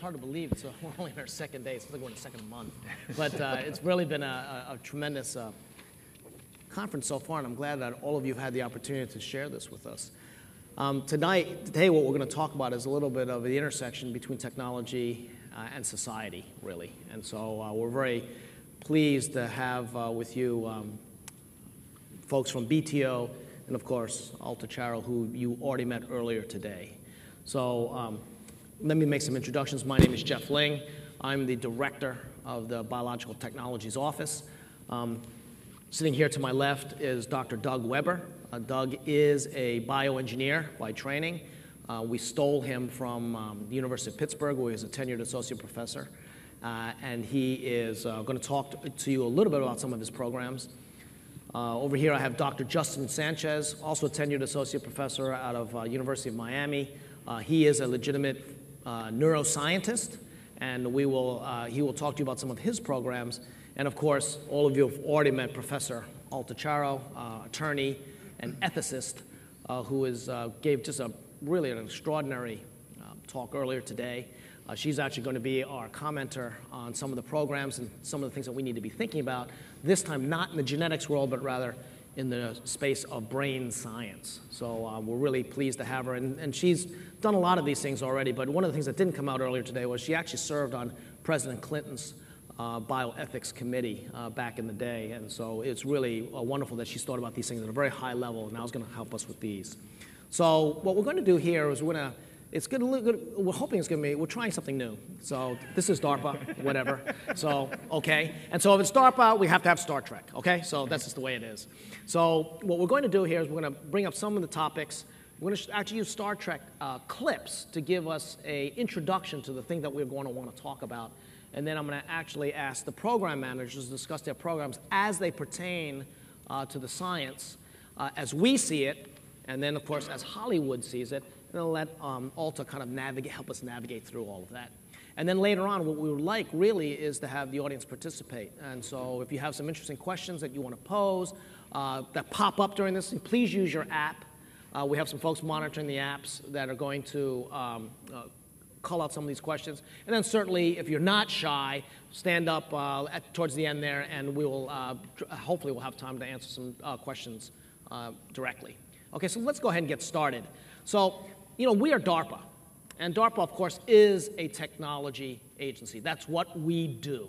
It's hard to believe it's we're only in our second day. It's like we're in the second month. But it's really been a tremendous conference so far, and I'm glad that all of you have had the opportunity to share this with us. Today what we're going to talk about is a little bit of the intersection between technology and society, really. And so we're very pleased to have with you folks from BTO and, of course, Alta Charo, who you already met earlier today. So let me make some introductions. My name is Jeff Ling. I'm the director of the Biological Technologies Office. Sitting here to my left is Dr. Doug Weber. Doug is a bioengineer by training. We stole him from the University of Pittsburgh, where he was a tenured associate professor. And he is going to talk to you a little bit about some of his programs. Over here I have Dr. Justin Sanchez, also a tenured associate professor out of University of Miami. He is a legitimate neuroscientist, and he will talk to you about some of his programs. And of course, all of you have already met Professor Alta Charo, attorney and ethicist, who gave just really an extraordinary talk earlier today. She's actually going to be our commenter on some of the programs and some of the things that we need to be thinking about, this time not in the genetics world, but rather in the space of brain science. So we're really pleased to have her. And she's done a lot of these things already, but one of the things that didn't come out earlier today was she actually served on President Clinton's bioethics committee back in the day. And so it's really wonderful that she's thought about these things at a very high level, and now is going to help us with these. So what we're going to do here is we're hoping it's going to be, we're trying something new. So this is DARPA, whatever. So, okay. And so if it's DARPA, we have to have Star Trek, okay? So that's just the way it is. So what we're going to do here is we're going to bring up some of the topics. We're going to actually use Star Trek clips to give us an introduction to the thing that we're going to want to talk about. And then I'm going to actually ask the program managers to discuss their programs as they pertain to the science, as we see it, and then, of course, as Hollywood sees it. And I'll let Alta kind of help us navigate through all of that. And then later on, what we would like really is to have the audience participate. And so if you have some interesting questions that you want to pose that pop up during this, please use your app. We have some folks monitoring the apps that are going to call out some of these questions. And then certainly, if you're not shy, stand up towards the end there, and we will hopefully we'll have time to answer some questions directly. OK, so let's go ahead and get started. So, you know, we are DARPA, and DARPA, of course, is a technology agency. That's what we do.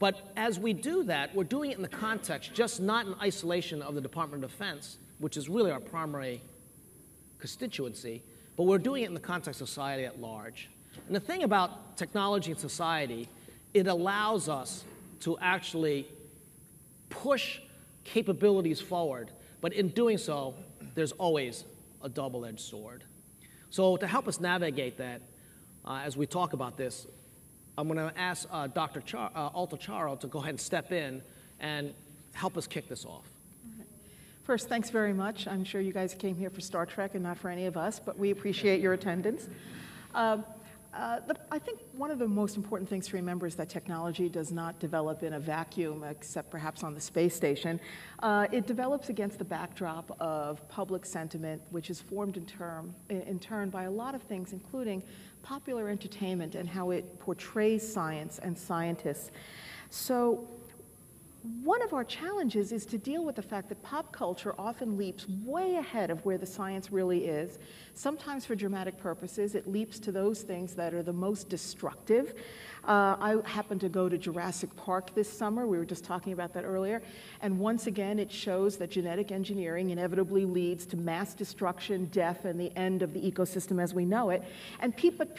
But as we do that, we're doing it in the context, just not in isolation of the Department of Defense, which is really our primary constituency, but we're doing it in the context of society at large. And the thing about technology and society, it allows us to actually push capabilities forward, but in doing so, there's always a double-edged sword. So to help us navigate that, as we talk about this, I'm going to ask Dr. Alta Charo to go ahead and step in and help us kick this off. Right. First, thanks very much. I'm sure you guys came here for Star Trek and not for any of us, but we appreciate your attendance. I think one of the most important things to remember is that technology does not develop in a vacuum, except perhaps on the space station. It develops against the backdrop of public sentiment, which is formed in turn by a lot of things, including popular entertainment and how it portrays science and scientists. So one of our challenges is to deal with the fact that pop culture often leaps way ahead of where the science really is. Sometimes for dramatic purposes, it leaps to those things that are the most destructive. I happened to go to Jurassic Park this summer. We were just talking about that earlier. And once again, it shows that genetic engineering inevitably leads to mass destruction, death, and the end of the ecosystem as we know it. And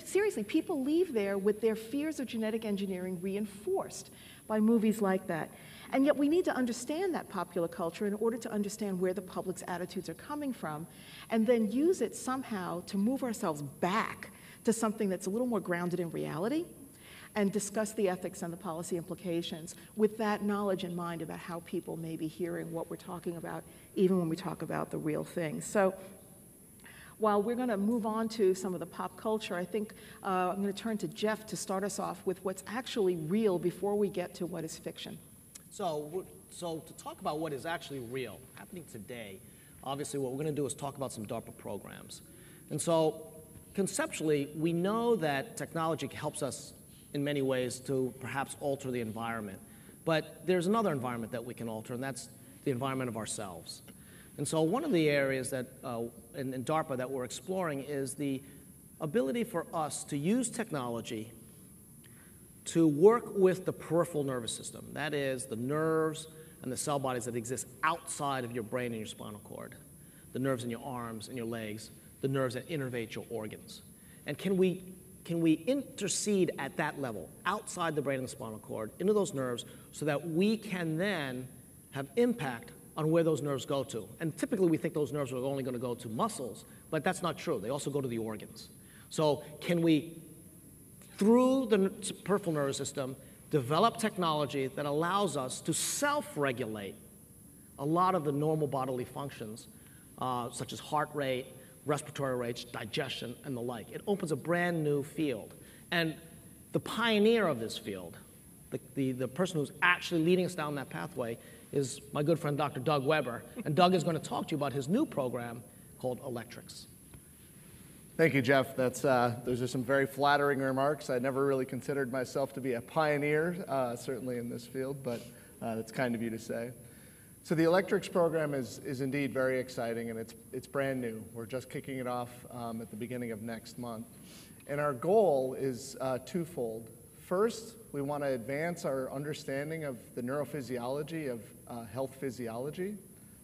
seriously, people leave there with their fears of genetic engineering reinforced by movies like that. And yet we need to understand that popular culture in order to understand where the public's attitudes are coming from, and then use it somehow to move ourselves back to something that's a little more grounded in reality, and discuss the ethics and the policy implications with that knowledge in mind about how people may be hearing what we're talking about, even when we talk about the real thing. So while we're going to move on to some of the pop culture, I think I'm going to turn to Jeff to start us off with what's actually real before we get to what is fiction. So to talk about what is actually real, happening today, obviously what we're going to do is talk about some DARPA programs. And so conceptually, we know that technology helps us in many ways to perhaps alter the environment. But there's another environment that we can alter, and that's the environment of ourselves. And so one of the areas that in DARPA that we're exploring is the ability for us to use technology to work with the peripheral nervous system. That is, the nerves and the cell bodies that exist outside of your brain and your spinal cord, the nerves in your arms and your legs, the nerves that innervate your organs. And can we intercede at that level, outside the brain and the spinal cord, into those nerves, so that we can then have impact on where those nerves go to? And typically, we think those nerves are only going to go to muscles, but that's not true. They also go to the organs. So can we, through the peripheral nervous system, develop technology that allows us to self-regulate a lot of the normal bodily functions, such as heart rate, respiratory rates, digestion, and the like? It opens a brand new field. And the pioneer of this field, the person who's actually leading us down that pathway, is my good friend, Dr. Doug Weber. And Doug is going to talk to you about his new program called Electrics. Thank you, Jeff. Those are some very flattering remarks. I never really considered myself to be a pioneer, certainly in this field, but that's kind of you to say. So the Electrics program is indeed very exciting, and it's brand new. We're just kicking it off at the beginning of next month. And our goal is twofold. First, we want to advance our understanding of the neurophysiology of health physiology.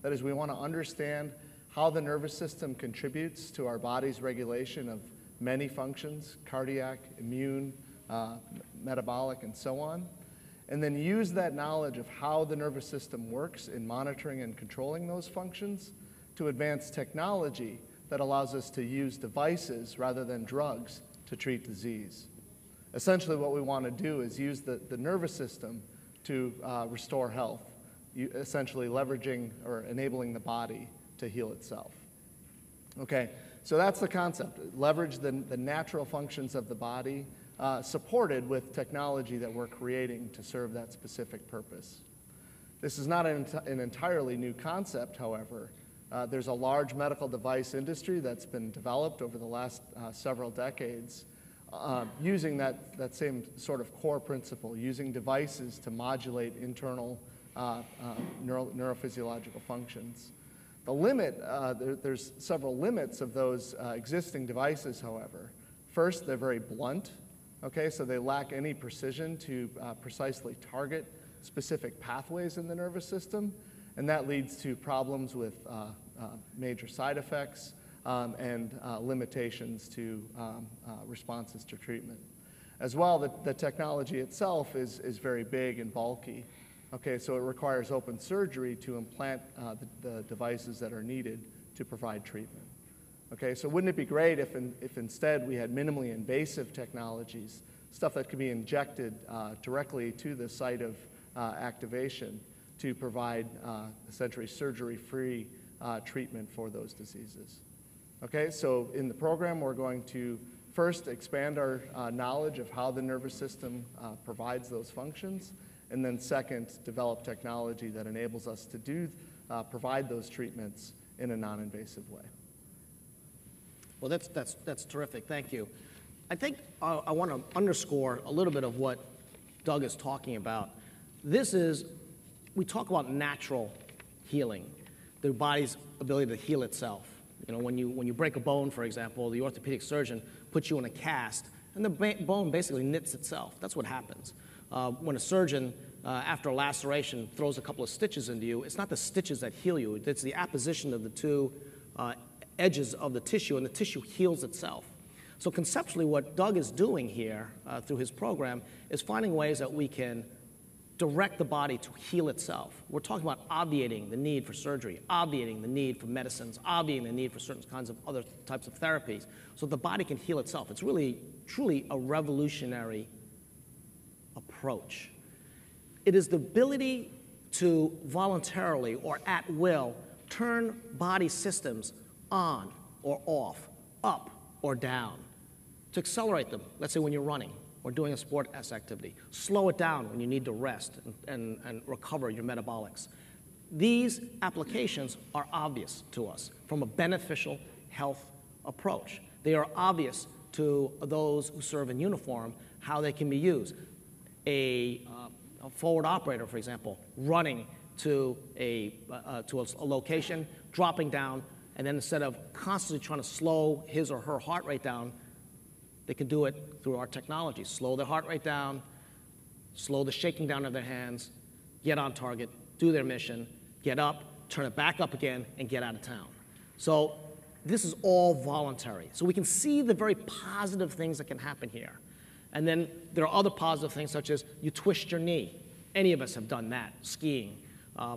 That is, we want to understand how the nervous system contributes to our body's regulation of many functions, cardiac, immune, metabolic, and so on. And then use that knowledge of how the nervous system works in monitoring and controlling those functions to advance technology that allows us to use devices rather than drugs to treat disease. Essentially, what we want to do is use the nervous system to restore health, essentially leveraging or enabling the body to heal itself. Okay, so that's the concept. Leverage the natural functions of the body, supported with technology that we're creating to serve that specific purpose. This is not an entirely new concept, however. There's a large medical device industry that's been developed over the last several decades using that same sort of core principle, using devices to modulate internal neurophysiological functions. The limit, there's several limits of those existing devices, however. First, they're very blunt. Okay, so they lack any precision to precisely target specific pathways in the nervous system, and that leads to problems with major side effects and limitations to responses to treatment. As well, the technology itself is very big and bulky. Okay, so it requires open surgery to implant the devices that are needed to provide treatment. Okay, so wouldn't it be great if instead we had minimally invasive technologies, stuff that could be injected directly to the site of activation to provide essentially surgery-free treatment for those diseases? Okay, so in the program, we're going to first expand our knowledge of how the nervous system provides those functions, and then second, develop technology that enables us to provide those treatments in a non-invasive way. Well, that's terrific. Thank you. I think I want to underscore a little bit of what Doug is talking about. We talk about natural healing, the body's ability to heal itself. You know, when you break a bone, for example, the orthopedic surgeon puts you in a cast, and the bone basically knits itself. That's what happens. When a surgeon, after a laceration, throws a couple of stitches into you, it's not the stitches that heal you. It's the apposition of the two edges of the tissue, and the tissue heals itself. So conceptually, what Doug is doing here through his program is finding ways that we can direct the body to heal itself. We're talking about obviating the need for surgery, obviating the need for medicines, obviating the need for certain kinds of other types of therapies, so the body can heal itself. It's really, truly a revolutionary approach. It is the ability to voluntarily or at will turn body systems on or off, up or down, to accelerate them, let's say when you're running or doing a sport activity, slow it down when you need to rest and recover your metabolics. These applications are obvious to us from a beneficial health approach. They are obvious to those who serve in uniform how they can be used. A forward operator, for example, running to a location, dropping down, and then instead of constantly trying to slow his or her heart rate down, they can do it through our technology. Slow their heart rate down, slow the shaking down of their hands, get on target, do their mission, get up, turn it back up again, and get out of town. So this is all voluntary. So we can see the very positive things that can happen here. And then there are other positive things, such as you twist your knee. Any of us have done that, skiing,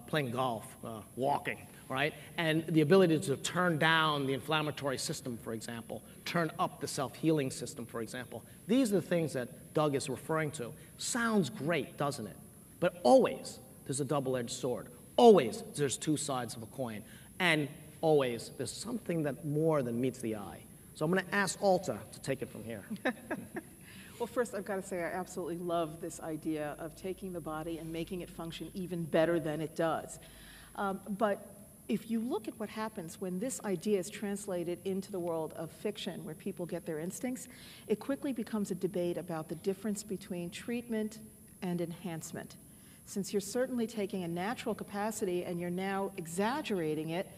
playing golf, walking, right? And the ability to turn down the inflammatory system, for example, turn up the self-healing system, for example. These are the things that Doug is referring to. Sounds great, doesn't it? But always there's a double-edged sword. Always there's two sides of a coin. And always there's something that more than meets the eye. So I'm going to ask Alta to take it from here. Well, first, I've got to say I absolutely love this idea of taking the body and making it function even better than it does. But if you look at what happens when this idea is translated into the world of fiction, where people get their instincts, it quickly becomes a debate about the difference between treatment and enhancement. Since you're certainly taking a natural capacity and you're now exaggerating it,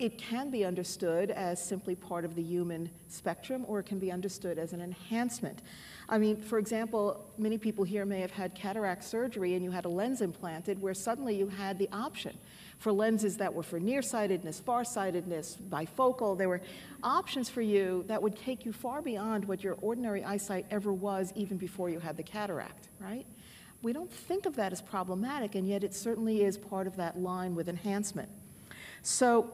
it can be understood as simply part of the human spectrum, or it can be understood as an enhancement. I mean, for example, many people here may have had cataract surgery and you had a lens implanted where suddenly you had the option for lenses that were for nearsightedness, farsightedness, bifocal. There were options for you that would take you far beyond what your ordinary eyesight ever was even before you had the cataract, right? We don't think of that as problematic, and yet it certainly is part of that line with enhancement. So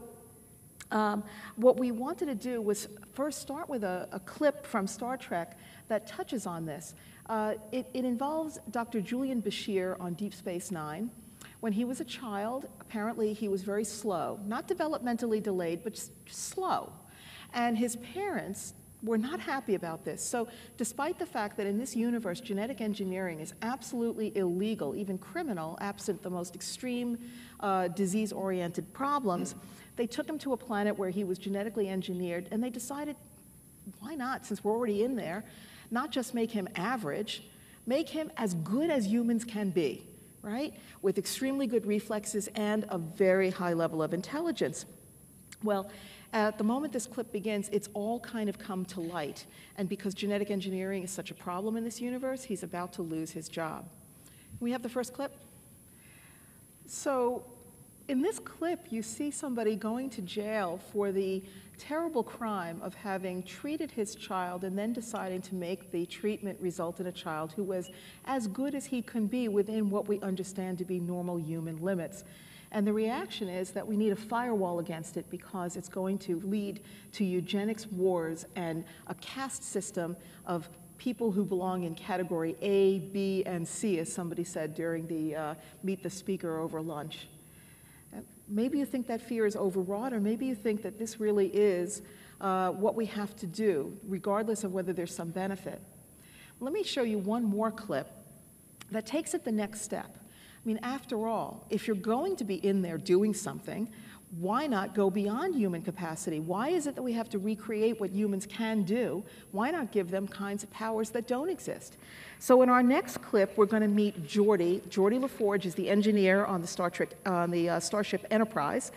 what we wanted to do was first start with a clip from Star Trek that touches on this. It involves Dr. Julian Bashir on Deep Space Nine. When he was a child, apparently he was very slow, not developmentally delayed, but just slow. And his parents were not happy about this. So despite the fact that in this universe, genetic engineering is absolutely illegal, even criminal, absent the most extreme disease-oriented problems, they took him to a planet where he was genetically engineered, and they decided, why not, since we're already in there, not just make him average, make him as good as humans can be, right? With extremely good reflexes and a very high level of intelligence. Well, at the moment this clip begins, it's all kind of come to light. And because genetic engineering is such a problem in this universe, he's about to lose his job. We have the first clip. So in this clip, you see somebody going to jail for the terrible crime of having treated his child and then deciding to make the treatment result in a child who was as good as he can be within what we understand to be normal human limits. And the reaction is that we need a firewall against it because it's going to lead to eugenics wars and a caste system of people who belong in category A, B, and C, as somebody said during the Meet the Speaker over lunch. Maybe you think that fear is overwrought, or maybe you think that this really is what we have to do, regardless of whether there's some benefit. Let me show you one more clip that takes it the next step. I mean, after all, if you're going to be in there doing something, why not go beyond human capacity? Why is it that we have to recreate what humans can do? Why not give them kinds of powers that don't exist? So in our next clip, we're going to meet Geordi. Geordi LaForge is the engineer on the Starship Enterprise,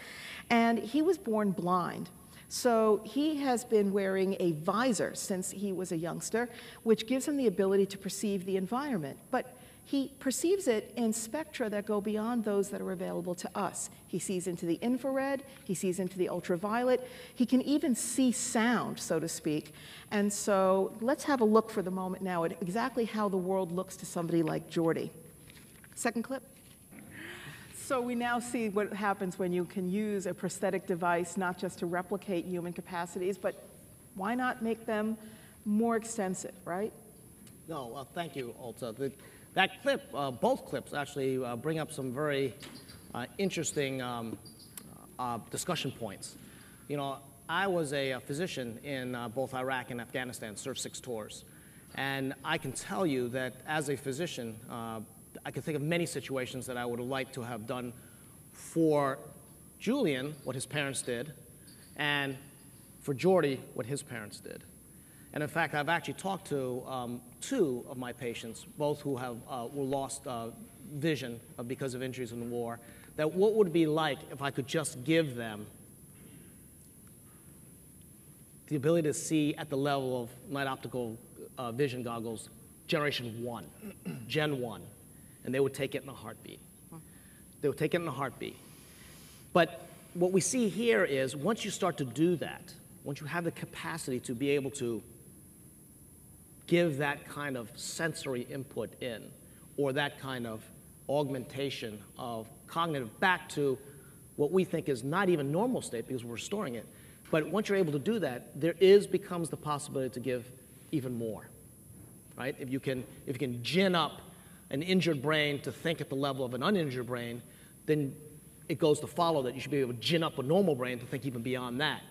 and he was born blind. So he has been wearing a visor since he was a youngster, which gives him the ability to perceive the environment. But he perceives it in spectra that go beyond those that are available to us. He sees into the infrared, he sees into the ultraviolet, he can even see sound, so to speak. And so let's have a look for the moment now at exactly how the world looks to somebody like Geordi. Second clip. So we now see what happens when you can use a prosthetic device not just to replicate human capacities, but why not make them more extensive, right? No, well, thank you, Alta. That clip, both clips actually bring up some very interesting discussion points. You know, I was a physician in both Iraq and Afghanistan, served 6 tours. And I can tell you that as a physician, I can think of many situations that I would like to have done for Julian, what his parents did, and for Geordi what his parents did. And in fact, I've actually talked to two of my patients, both who have were lost vision because of injuries in the war, that what would it be like if I could just give them the ability to see at the level of night optical vision goggles, generation one, gen one, and they would take it in a heartbeat. They would take it in a heartbeat. But what we see here is once you start to do that, once you have the capacity to be able to give that kind of sensory input in, or that kind of augmentation of cognitive back to what we think is not even normal state because we're restoring it, but once you're able to do that, there becomes the possibility to give even more, right? If you can gin up an injured brain to think at the level of an uninjured brain, then it goes to follow that you should be able to gin up a normal brain to think even beyond that.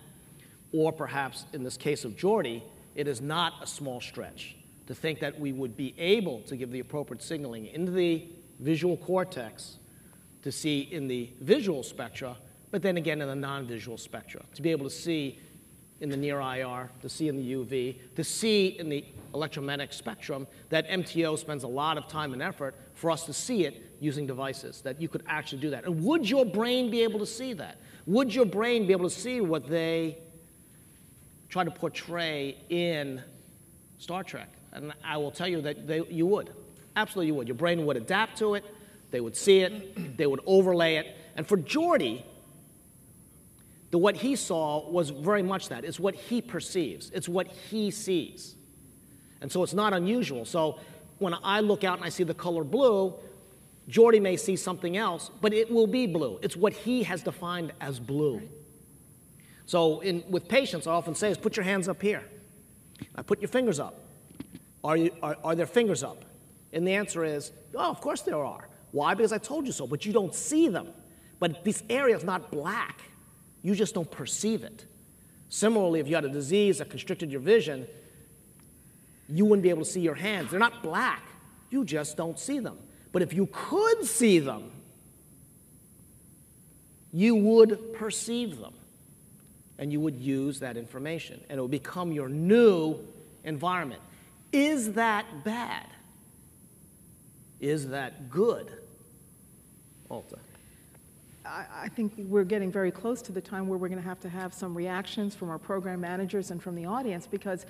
Or perhaps in this case of Geordi, it is not a small stretch to think that we would be able to give the appropriate signaling into the visual cortex to see in the visual spectra, but then again in the non-visual spectra, to be able to see in the near IR, to see in the UV, to see in the electromagnetic spectrum that MTO spends a lot of time and effort for us to see it using devices, that you could actually do that. And would your brain be able to see that? Would your brain be able to see what they try to portray in Star Trek? And I will tell you that you would. Absolutely you would. Your brain would adapt to it. They would see it. They would overlay it. And for Geordi, what he saw was very much that. It's what he perceives. It's what he sees. And so it's not unusual. So when I look out and I see the color blue, Geordi may see something else, but it will be blue. It's what he has defined as blue. Right. So with patients, I often say is put your hands up here. Now put your fingers up. Are there fingers up? And the answer is, oh, of course there are. Why? Because I told you so, but you don't see them. But this area is not black. You just don't perceive it. Similarly, if you had a disease that constricted your vision, you wouldn't be able to see your hands. They're not black. You just don't see them. But if you could see them, you would perceive them. And you would use that information. And it would become your new environment. Is that bad? Is that good? Alta. I think we're getting very close to the time where we're going to have some reactions from our program managers and from the audience, because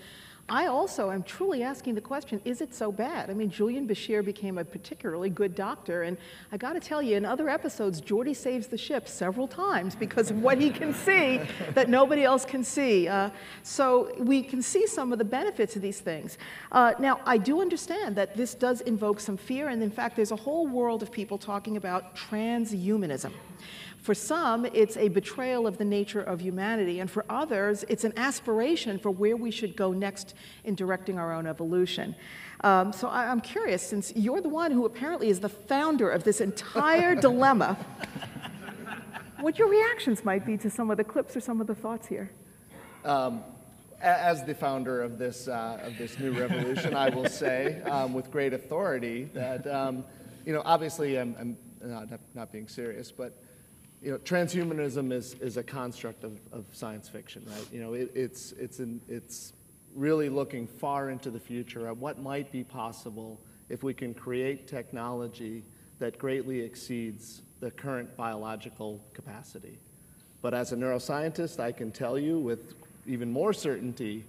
I also am truly asking the question, is it so bad? I mean, Julian Bashir became a particularly good doctor, and I got to tell you, in other episodes, Geordi saves the ship several times because of what he can see that nobody else can see. So we can see some of the benefits of these things. Now, I do understand that this does invoke some fear, and in fact, there's a whole world of people talking about transhumanism. For some, it's a betrayal of the nature of humanity, and for others, it's an aspiration for where we should go next in directing our own evolution. So I'm curious, since you're the one who apparently is the founder of this entire dilemma, what your reactions might be to some of the clips or some of the thoughts here. As the founder of this new revolution, I will say with great authority that, you know, obviously I'm not being serious, but you know, transhumanism is a construct of science fiction, right? You know, it's really looking far into the future at what might be possible if we can create technology that greatly exceeds the current biological capacity. But as a neuroscientist, I can tell you with even more certainty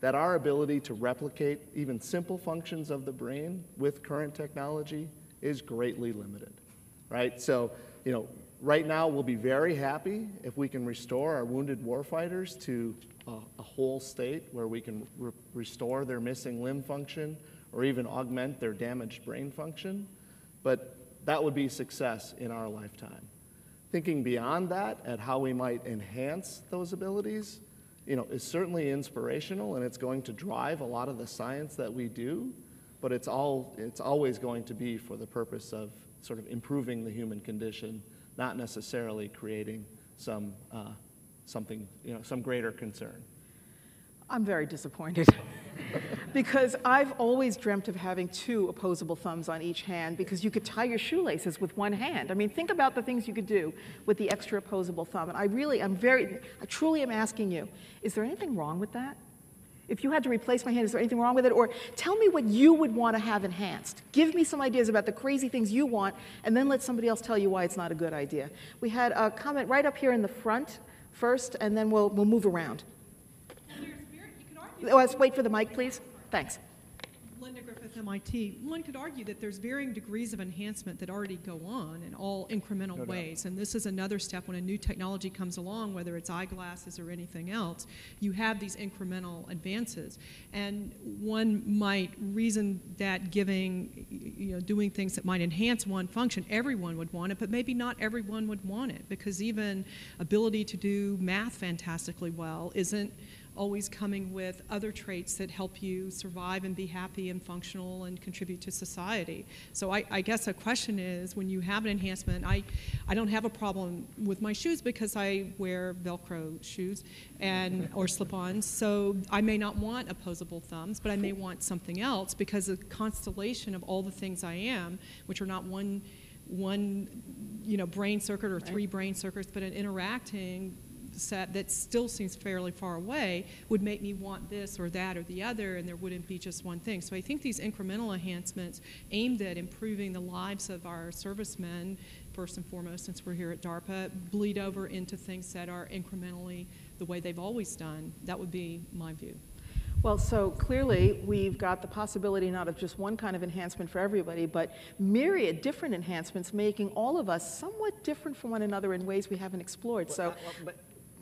that our ability to replicate even simple functions of the brain with current technology is greatly limited, right? So, you know, right now, we'll be very happy if we can restore our wounded warfighters to a whole state where we can restore their missing limb function or even augment their damaged brain function. But that would be success in our lifetime. Thinking beyond that at how we might enhance those abilities, you know, is certainly inspirational, and it's going to drive a lot of the science that we do, but it's always going to be for the purpose of sort of improving the human condition, not necessarily creating some, something, you know, some greater concern. I'm very disappointed. Because I've always dreamt of having two opposable thumbs on each hand, because you could tie your shoelaces with one hand. I mean, think about the things you could do with the extra opposable thumb. And I truly am asking you, is there anything wrong with that? If you had to replace my hand, is there anything wrong with it? Or tell me what you would want to have enhanced. Give me some ideas about the crazy things you want, and then let somebody else tell you why it's not a good idea. We had a comment right up here in the front first, and then we'll move around. Let's wait for the mic, please. Thanks. Linda Griffith, MIT. One could argue that there's varying degrees of enhancement that already go on in all incremental ways. And this is another step when a new technology comes along, whether it's eyeglasses or anything else, you have these incremental advances. And one might reason that giving, you know, doing things that might enhance one function, everyone would want it, but maybe not everyone would want it, because even ability to do math fantastically well isn't always coming with other traits that help you survive and be happy and functional and contribute to society. So I guess a question is, when you have an enhancement, I don't have a problem with my shoes because I wear Velcro shoes and or slip-ons, so I may not want opposable thumbs, but I may want something else, because the constellation of all the things I am, which are not one you know, brain circuit or three brain circuits, but an interacting set that still seems fairly far away, would make me want this or that or the other, and there wouldn't be just one thing. So I think these incremental enhancements aimed at improving the lives of our servicemen, first and foremost, since we're here at DARPA, bleed over into things that are incrementally the way they've always done. That would be my view. Well, so clearly we've got the possibility not of just one kind of enhancement for everybody, but myriad different enhancements, making all of us somewhat different from one another in ways we haven't explored. So.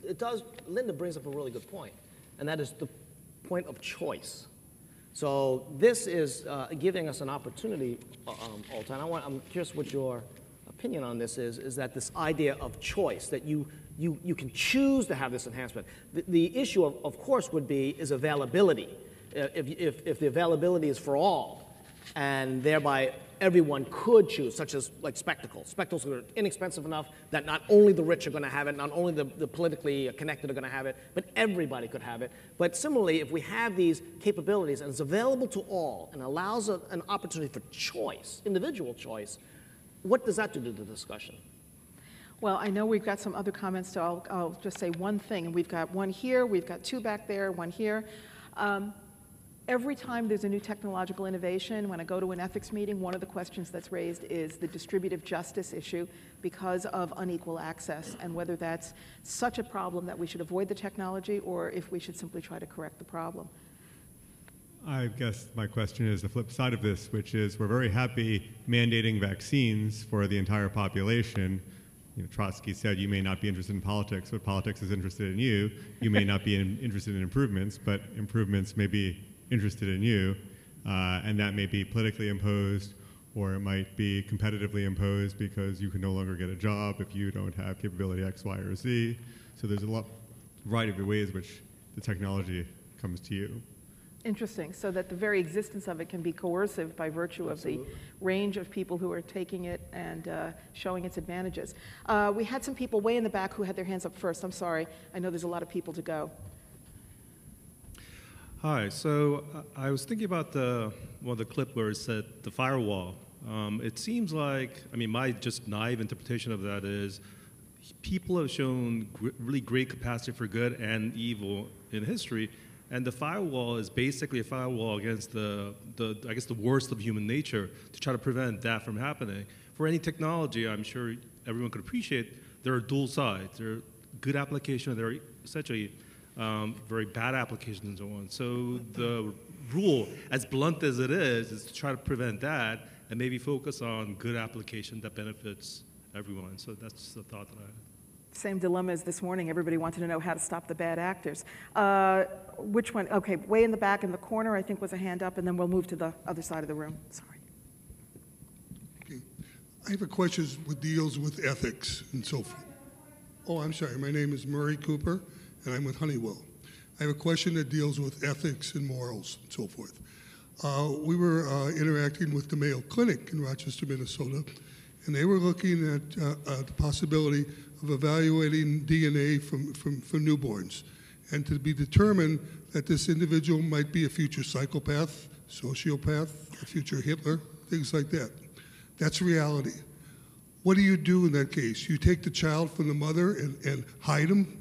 It does, Linda brings up a really good point, and that is the point of choice. So this is giving us an opportunity, Alta, and I'm curious what your opinion on this is that this idea of choice, that you can choose to have this enhancement. The issue, of course, would be is availability. If the availability is for all, and thereby everyone could choose, such as like spectacles. Spectacles are inexpensive enough that not only the rich are going to have it, not only the politically connected are going to have it, but everybody could have it. But similarly, if we have these capabilities and it's available to all and allows an opportunity for choice, individual choice, what does that do to the discussion? Well, I know we've got some other comments, so I'll just say one thing. And we've got one here, we've got two back there, one here. Every time there's a new technological innovation, when I go to an ethics meeting, one of the questions that's raised is the distributive justice issue because of unequal access, and whether that's such a problem that we should avoid the technology or if we should simply try to correct the problem. I guess my question is the flip side of this, which is we're very happy mandating vaccines for the entire population. You know, Trotsky said you may not be interested in politics, but politics is interested in you. You may not be interested in improvements, but improvements may be interested in you, and that may be politically imposed, or it might be competitively imposed because you can no longer get a job if you don't have capability X, Y, or Z. So there's a variety of ways which the technology comes to you. Interesting, so that the very existence of it can be coercive by virtue Absolutely. Of the range of people who are taking it and showing its advantages. We had some people way in the back who had their hands up first. I'm sorry, I know there's a lot of people to go. Hi, so I was thinking about the clip where it said the firewall. It seems like, I mean, my just naive interpretation of that is people have shown really great capacity for good and evil in history, and the firewall is basically a firewall against the worst of human nature to try to prevent that from happening. For any technology, I'm sure everyone could appreciate, there are dual sides. There are good applications, there are essentially very bad applications and so on. So the rule, as blunt as it is to try to prevent that and maybe focus on good application that benefits everyone. So that's the thought that I had. Same dilemma as this morning. Everybody wanted to know how to stop the bad actors. Which one? Okay, way in the back in the corner, I think, was a hand up, and then we'll move to the other side of the room. Sorry. Okay. I have a question that deals with ethics and so forth. Oh, I'm sorry. My name is Murray Cooper, and I'm with Honeywell. I have a question that deals with ethics and morals and so forth. We were interacting with the Mayo Clinic in Rochester, Minnesota, and they were looking at the possibility of evaluating DNA from newborns. and to be determined that this individual might be a future psychopath, sociopath, a future Hitler, things like that. That's reality. What do you do in that case? You take the child from the mother and hide him,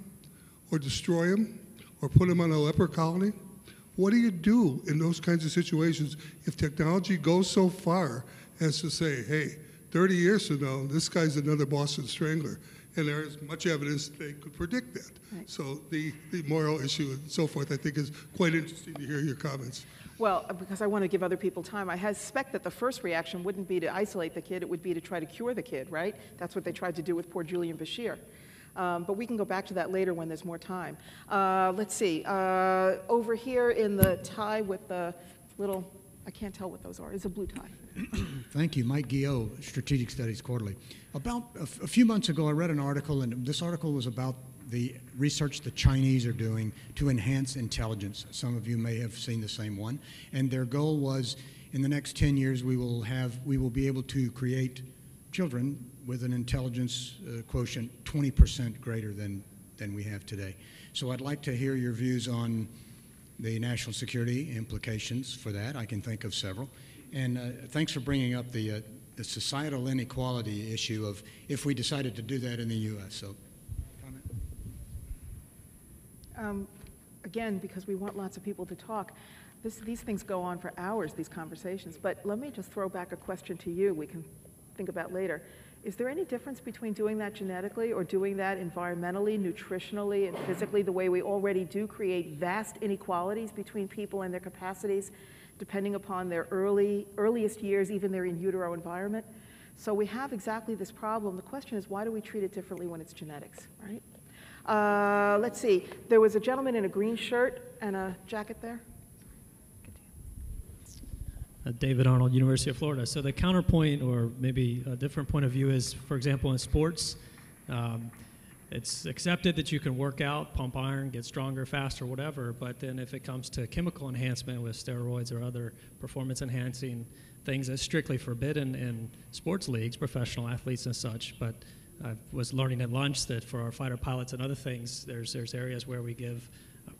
or destroy him, or put him on a leper colony? What do you do in those kinds of situations if technology goes so far as to say, hey, 30 years from now, this guy's another Boston Strangler? And there is much evidence they could predict that. Right. So the moral issue and so forth, I think, is quite interesting to hear your comments. Well, because I want to give other people time, I suspect that the first reaction wouldn't be to isolate the kid, it would be to try to cure the kid, right? That's what they tried to do with poor Julian Bashir. But we can go back to that later when there's more time. Let's see, over here in the tie with the little, I can't tell what those are, it's a blue tie. Thank you, Mike Gio, Strategic Studies Quarterly. About a few months ago, I read an article, and this article was about the research the Chinese are doing to enhance intelligence. Some of you may have seen the same one. And their goal was, in the next 10 years, we will be able to create children with an intelligence quotient 20% greater than we have today. So I'd like to hear your views on the national security implications for that. I can think of several. And thanks for bringing up the societal inequality issue of if we decided to do that in the U.S. So, comment? Again, because we want lots of people to talk, these things go on for hours, these conversations. But let me just throw back a question to you we can think about later. Is there any difference between doing that genetically or doing that environmentally, nutritionally, and physically, the way we already do create vast inequalities between people and their capacities, depending upon their earliest years, even their in utero environment? So we have exactly this problem. The question is, why do we treat it differently when it's genetics, right? Let's see. There was a gentleman in a green shirt and a jacket there. David Arnold, University of Florida. So the counterpoint, or maybe a different point of view, is, for example, in sports, it's accepted that you can work out, pump iron, get stronger, faster, whatever, but then if it comes to chemical enhancement with steroids or other performance-enhancing things, that's strictly forbidden in sports leagues, professional athletes and such. But I was learning at lunch that for our fighter pilots and other things, there's areas where we give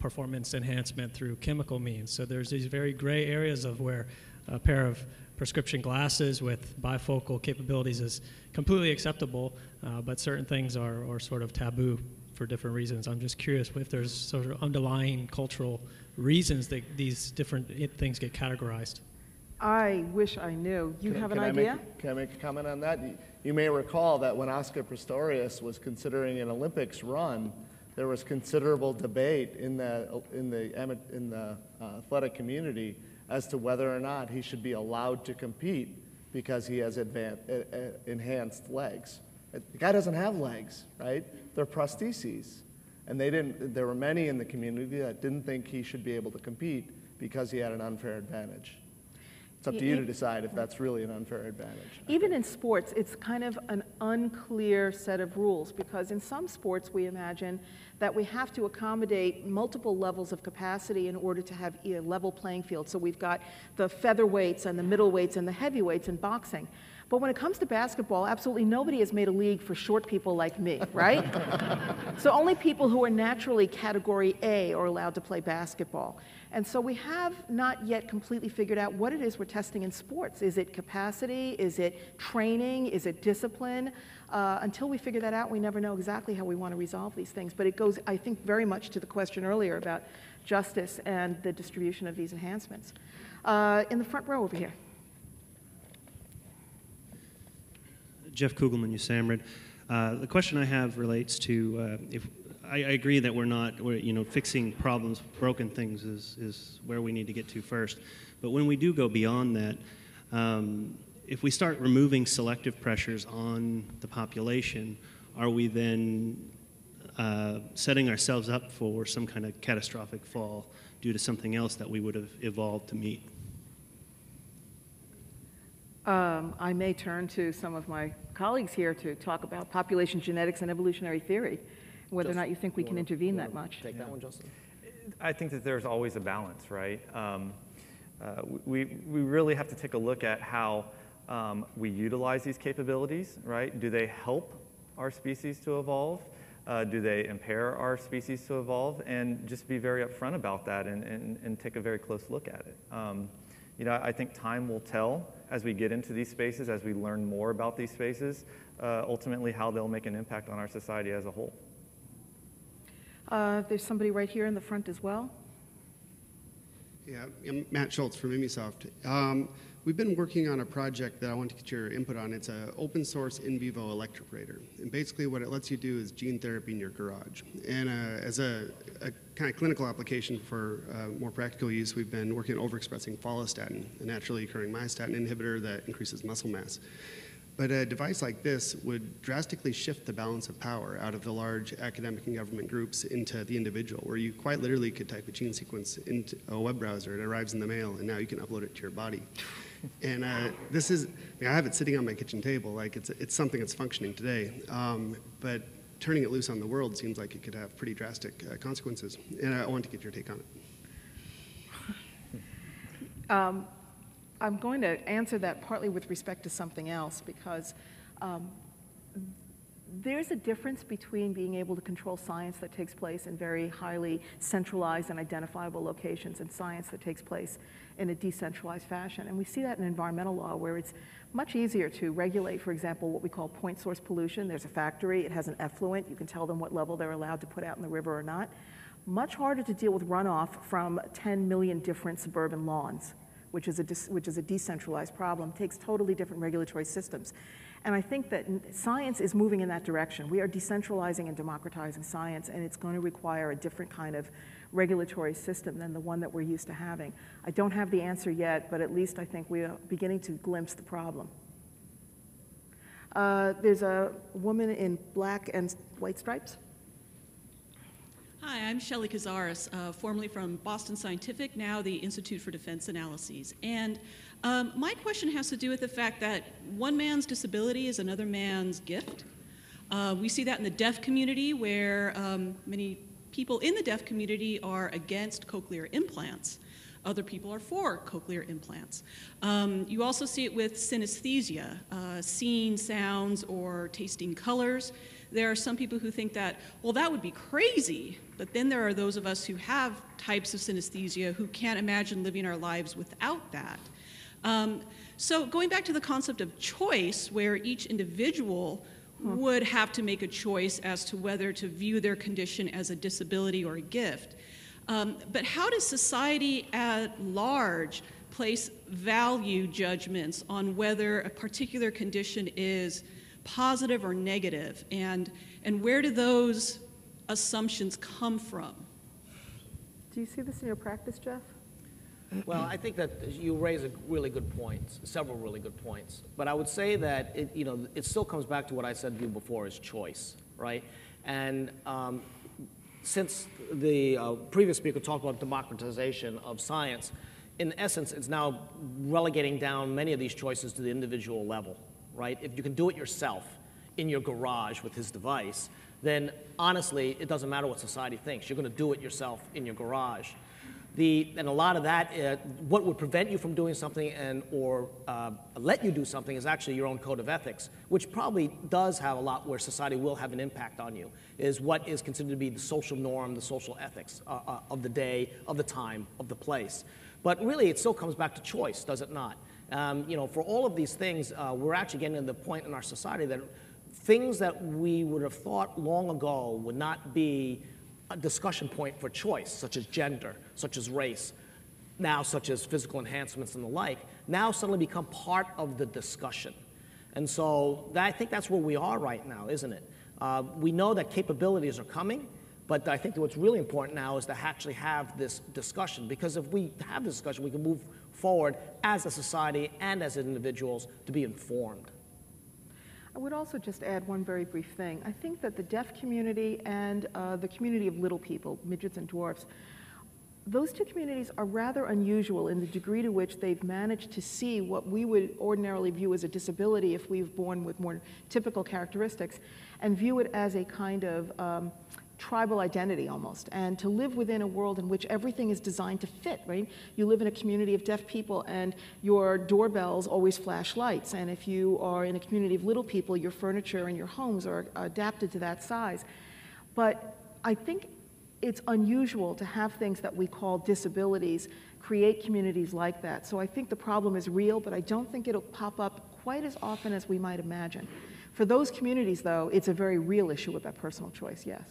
performance enhancement through chemical means. So there's these very gray areas of where a pair of prescription glasses with bifocal capabilities is completely acceptable, but certain things are sort of taboo for different reasons. I'm just curious if there's sort of underlying cultural reasons that these different things get categorized. I wish I knew. You have an idea? Can I make a comment on that? You may recall that when Oscar Pistorius was considering an Olympics run, there was considerable debate in the athletic community as to whether or not he should be allowed to compete because he has enhanced legs. The guy doesn't have legs, right? They're prostheses. And they didn't, there were many in the community that didn't think he should be able to compete because he had an unfair advantage. It's up to you to decide if that's really an unfair advantage. Even in sports, it's kind of an unclear set of rules, because in some sports we imagine that we have to accommodate multiple levels of capacity in order to have a level playing field. So we've got the featherweights and the middleweights and the heavyweights in boxing. But when it comes to basketball, absolutely nobody has made a league for short people like me, right? So only people who are naturally category A are allowed to play basketball. And so we have not yet completely figured out what it is we're testing in sports. Is it capacity? Is it training? Is it discipline? Until we figure that out, we never know exactly how we want to resolve these things. But it goes, I think, very much to the question earlier about justice and the distribution of these enhancements. In the front row over here. Jeff Kugelman, USAMRID. The question I have relates to if I agree that we're not, you know, fixing problems, broken things is where we need to get to first. But when we do go beyond that, if we start removing selective pressures on the population, are we then setting ourselves up for some kind of catastrophic fall due to something else that we would have evolved to meet? I may turn to some of my colleagues here to talk about population genetics and evolutionary theory, whether or not you think we can intervene that much. Take that one, Justin. I think that there's always a balance, right? We really have to take a look at how we utilize these capabilities, right? Do they help our species to evolve? Do they impair our species to evolve? And just be very upfront about that and take a very close look at it. You know, I think time will tell as we get into these spaces, as we learn more about these spaces, ultimately how they'll make an impact on our society as a whole. There's somebody right here in the front as well. Yeah, I'm Matt Schultz from Imisoft. We've been working on a project that I want to get your input on. It's an open source in vivo electroporator. And basically what it lets you do is gene therapy in your garage. And as a kind of clinical application for more practical use, we've been working on overexpressing follistatin, a naturally occurring myostatin inhibitor that increases muscle mass. But a device like this would drastically shift the balance of power out of the large academic and government groups into the individual, where you quite literally could type a gene sequence into a web browser, it arrives in the mail, and now you can upload it to your body. And this is, I mean, I have it sitting on my kitchen table, like it's something that's functioning today. But turning it loose on the world seems like it could have pretty drastic consequences. And I want to get your take on it. I'm going to answer that partly with respect to something else, because there's a difference between being able to control science that takes place in very highly centralized and identifiable locations and science that takes place in a decentralized fashion. And we see that in environmental law, where it's much easier to regulate, for example, what we call point source pollution. There's a factory, it has an effluent, you can tell them what level they're allowed to put out in the river or not. Much harder to deal with runoff from 10 million different suburban lawns, which is a decentralized problem. It takes totally different regulatory systems. And I think that science is moving in that direction. We are decentralizing and democratizing science, and it's going to require a different kind of regulatory system than the one that we're used to having. I don't have the answer yet, but at least I think we are beginning to glimpse the problem. There's a woman in black and white stripes. Hi, I'm Shelley Cazares, formerly from Boston Scientific, now the Institute for Defense Analyses. And my question has to do with the fact that one man's disability is another man's gift. We see that in the deaf community, where many people in the deaf community are against cochlear implants. Other people are for cochlear implants. You also see it with synesthesia, seeing sounds or tasting colors. There are some people who think that, well, that would be crazy, but then there are those of us who have types of synesthesia who can't imagine living our lives without that. So going back to the concept of choice, where each individual would have to make a choice as to whether to view their condition as a disability or a gift. But how does society at large place value judgments on whether a particular condition is positive or negative, and where do those assumptions come from? Do you see this in your practice, Jeff? Well, I think that you raise a really good point, several really good points. But I would say that it, you know, it still comes back to what I said to you before, is choice, right? And since the previous speaker talked about democratization of science, in essence, it's now relegating down many of these choices to the individual level. Right? If you can do it yourself in your garage with his device, then honestly, it doesn't matter what society thinks. You're going to do it yourself in your garage. And a lot of that, what would prevent you from doing something or let you do something is actually your own code of ethics, which probably does have a lot where society will have an impact on you, is what is considered to be the social norm, the social ethics of the day, of the time, of the place. But really, it still comes back to choice, does it not? You know, for all of these things, we're actually getting to the point in our society that things that we would have thought long ago would not be a discussion point for choice, such as gender, such as race, now such as physical enhancements and the like, now suddenly become part of the discussion. And so I think that's where we are right now, isn't it? We know that capabilities are coming. But I think that what's really important now is to actually have this discussion, because if we have this discussion, we can move forward as a society and as individuals to be informed. I would also just add one very brief thing. I think that the deaf community and the community of little people, midgets and dwarfs, those two communities are rather unusual in the degree to which they've managed to see what we would ordinarily view as a disability if we were born with more typical characteristics, and view it as a kind of tribal identity almost, and to live within a world in which everything is designed to fit, right? You live in a community of deaf people and your doorbells always flash lights, and if you are in a community of little people, your furniture and your homes are adapted to that size. But I think it's unusual to have things that we call disabilities create communities like that. So I think the problem is real, but I don't think it'll pop up quite as often as we might imagine. For those communities, though, it's a very real issue about personal choice, yes.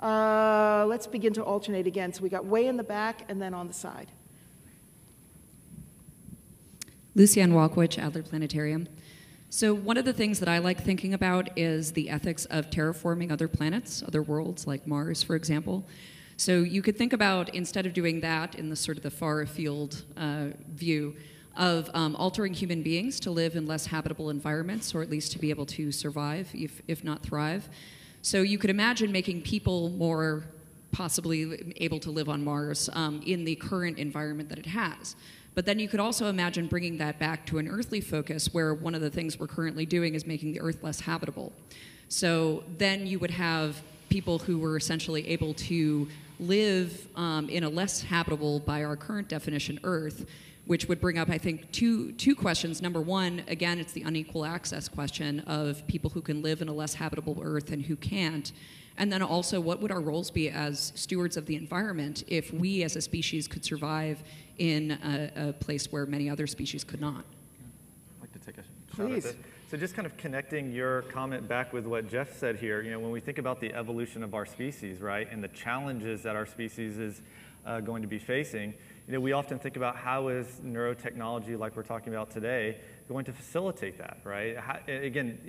Let's begin to alternate again. So we got way in the back and then on the side. Lucianne Walkowicz, Adler Planetarium. So one of the things that I like thinking about is the ethics of terraforming other planets, other worlds, like Mars, for example. So you could think about, instead of doing that in the sort of the far afield view, of altering human beings to live in less habitable environments, or at least to be able to survive, if not thrive. So you could imagine making people more possibly able to live on Mars in the current environment that it has. But then you could also imagine bringing that back to an earthly focus, where one of the things we're currently doing is making the Earth less habitable. So then you would have people who were essentially able to live in a less habitable, by our current definition, Earth, which would bring up, I think, two questions. Number one, again, it's the unequal access question of people who can live in a less habitable Earth and who can't. And then also, what would our roles be as stewards of the environment if we as a species could survive in a place where many other species could not? I'd like to take a shot at this. So just kind of connecting your comment back with what Jeff said here, you know, when we think about the evolution of our species, right, and the challenges that our species is going to be facing, you know, we often think about how is neurotechnology, like we're talking about today, going to facilitate that, right? How, again,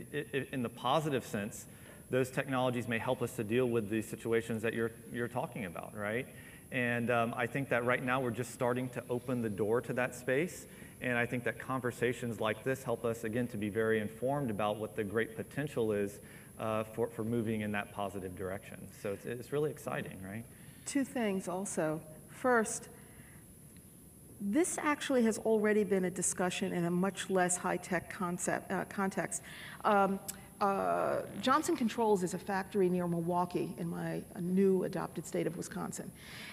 in the positive sense, those technologies may help us to deal with the situations that you're talking about, right? And I think that right now we're just starting to open the door to that space. And I think that conversations like this help us, again, to be very informed about what the great potential is for moving in that positive direction. So it's really exciting, right? Two things also. First, this actually has already been a discussion in a much less high-tech context. Johnson Controls is a factory near Milwaukee in my new adopted state of Wisconsin.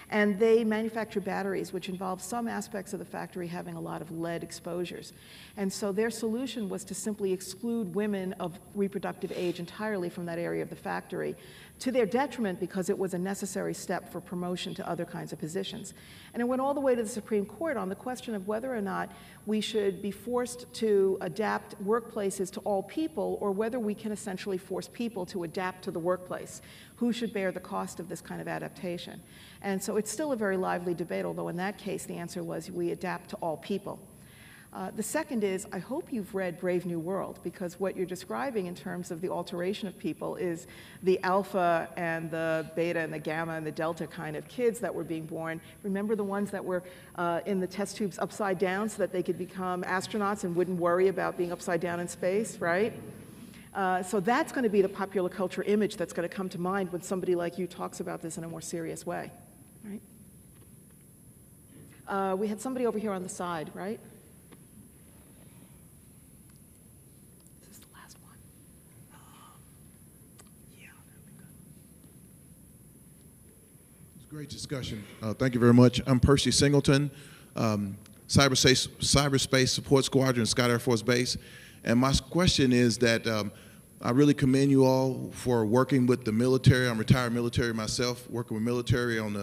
And they manufacture batteries, which involves some aspects of the factory having a lot of lead exposures. And so their solution was to simply exclude women of reproductive age entirely from that area of the factory, to their detriment, because it was a necessary step for promotion to other kinds of positions. And it went all the way to the Supreme Court on the question of whether or not we should be forced to adapt workplaces to all people, or whether we can essentially force people to adapt to the workplace. Who should bear the cost of this kind of adaptation? And so it's still a very lively debate, although in that case, the answer was we adapt to all people. The second is, I hope you've read Brave New World, because what you're describing in terms of the alteration of people is the alpha and the beta and the gamma and the delta kind of kids that were being born. Remember the ones that were in the test tubes upside down so that they could become astronauts and wouldn't worry about being upside down in space, right? So that's going to be the popular culture image that's going to come to mind when somebody like you talks about this in a more serious way, right? We had somebody over here on the side, right? Great discussion. Thank you very much. I'm Percy Singleton, Cyberspace Support Squadron, Scott Air Force Base. And my question is that I really commend you all for working with the military. I'm retired military myself, working with military on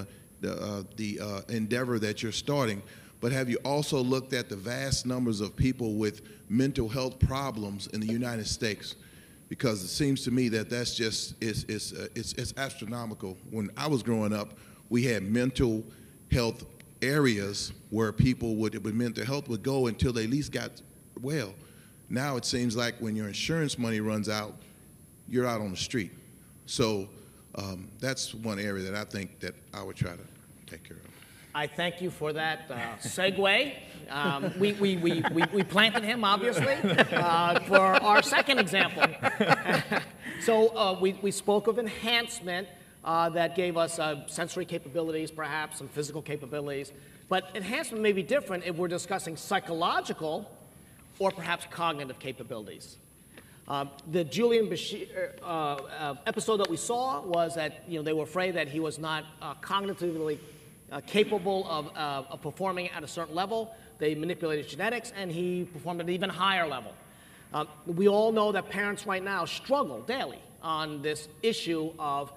the endeavor that you're starting. But have you also looked at the vast numbers of people with mental health problems in the United States? Because it seems to me that that's just, it's astronomical. When I was growing up, we had mental health areas where people with mental health would go until they at least got well. Now it seems like when your insurance money runs out, you're out on the street. So that's one area that I think that I would try to take care of. I thank you for that segue. We planted him, obviously, for our second example. So we spoke of enhancement. That gave us sensory capabilities, perhaps, some physical capabilities. But enhancement may be different if we're discussing psychological or perhaps cognitive capabilities. The Julian Bashir episode that we saw was that, you know, they were afraid that he was not cognitively capable of performing at a certain level. They manipulated genetics, and he performed at an even higher level. We all know that parents right now struggle daily on this issue of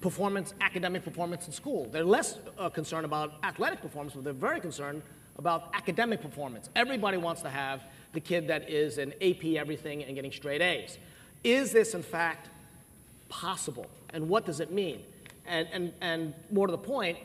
performance, academic performance in school. They're less concerned about athletic performance, but they're very concerned about academic performance. Everybody wants to have the kid that is an AP everything and getting straight A's. Is this, in fact, possible? And what does it mean? And more to the point,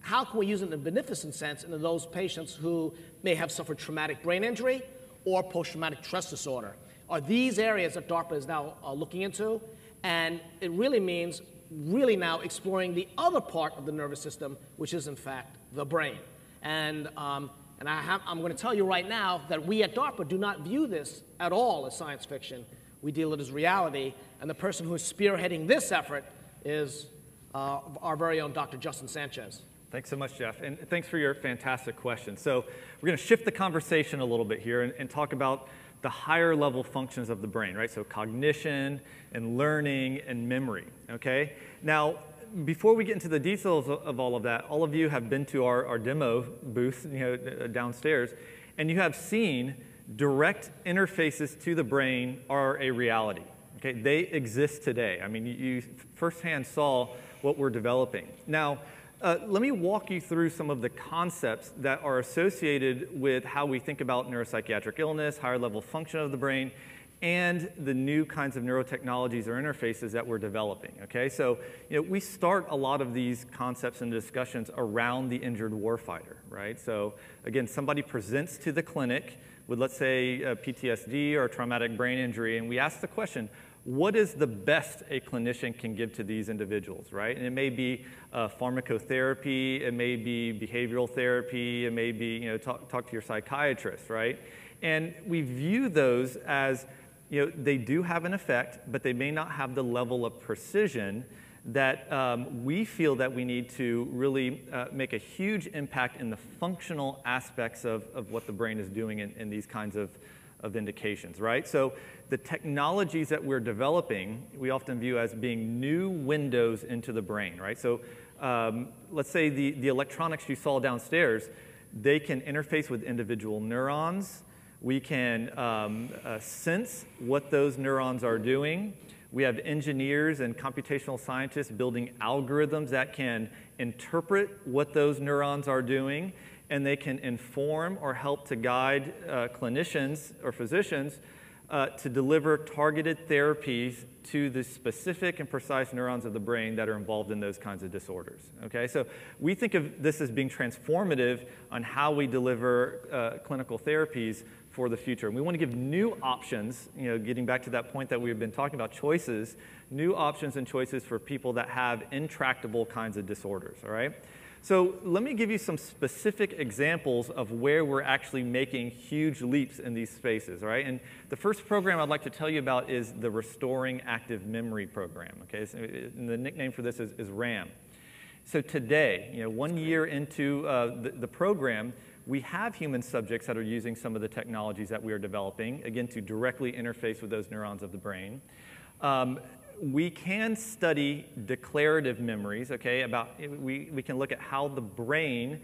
how can we use it in a beneficent sense into those patients who may have suffered traumatic brain injury or post-traumatic stress disorder? Are these areas that DARPA is now looking into? And it really means really now exploring the other part of the nervous system, which is, in fact, the brain. And I'm going to tell you right now that we at DARPA do not view this at all as science fiction. We deal it as reality. And the person who is spearheading this effort is our very own Dr. Justin Sanchez. Thanks so much, Jeff. And thanks for your fantastic question. So we're going to shift the conversation a little bit here and talk about the higher level functions of the brain, right? So cognition and learning and memory, okay? Now, before we get into the details of all of that, all of you have been to our demo booth, you know, downstairs, and you have seen direct interfaces to the brain are a reality, okay? They exist today. I mean, you firsthand saw what we're developing. Now, let me walk you through some of the concepts that are associated with how we think about neuropsychiatric illness, higher level function of the brain, and the new kinds of neurotechnologies or interfaces that we're developing, okay? So, you know, we start a lot of these concepts and discussions around the injured warfighter, right? So, again, somebody presents to the clinic with, let's say, a PTSD or a traumatic brain injury, and we ask the question, what is the best a clinician can give to these individuals, right? And it may be pharmacotherapy, it may be behavioral therapy, it may be, you know, talk to your psychiatrist, right? And we view those as, you know, they do have an effect, but they may not have the level of precision that we feel that we need to really make a huge impact in the functional aspects of what the brain is doing in these kinds of indications, right? So the technologies that we're developing, we often view as being new windows into the brain, right? So let's say the electronics you saw downstairs, they can interface with individual neurons. We can sense what those neurons are doing. We have engineers and computational scientists building algorithms that can interpret what those neurons are doing, and they can inform or help to guide clinicians or physicians to deliver targeted therapies to the specific and precise neurons of the brain that are involved in those kinds of disorders, okay? So we think of this as being transformative on how we deliver clinical therapies for the future. And we want to give new options, you know, getting back to that point that we've been talking about, choices, new options and choices for people that have intractable kinds of disorders, all right? So let me give you some specific examples of where we're actually making huge leaps in these spaces, right? And the first program I'd like to tell you about is the Restoring Active Memory Program, okay? So, and the nickname for this is RAM. So today, you know, 1 year into the program, we have human subjects that are using some of the technologies that we are developing, again, to directly interface with those neurons of the brain. We can study declarative memories, okay, about, we can look at how the brain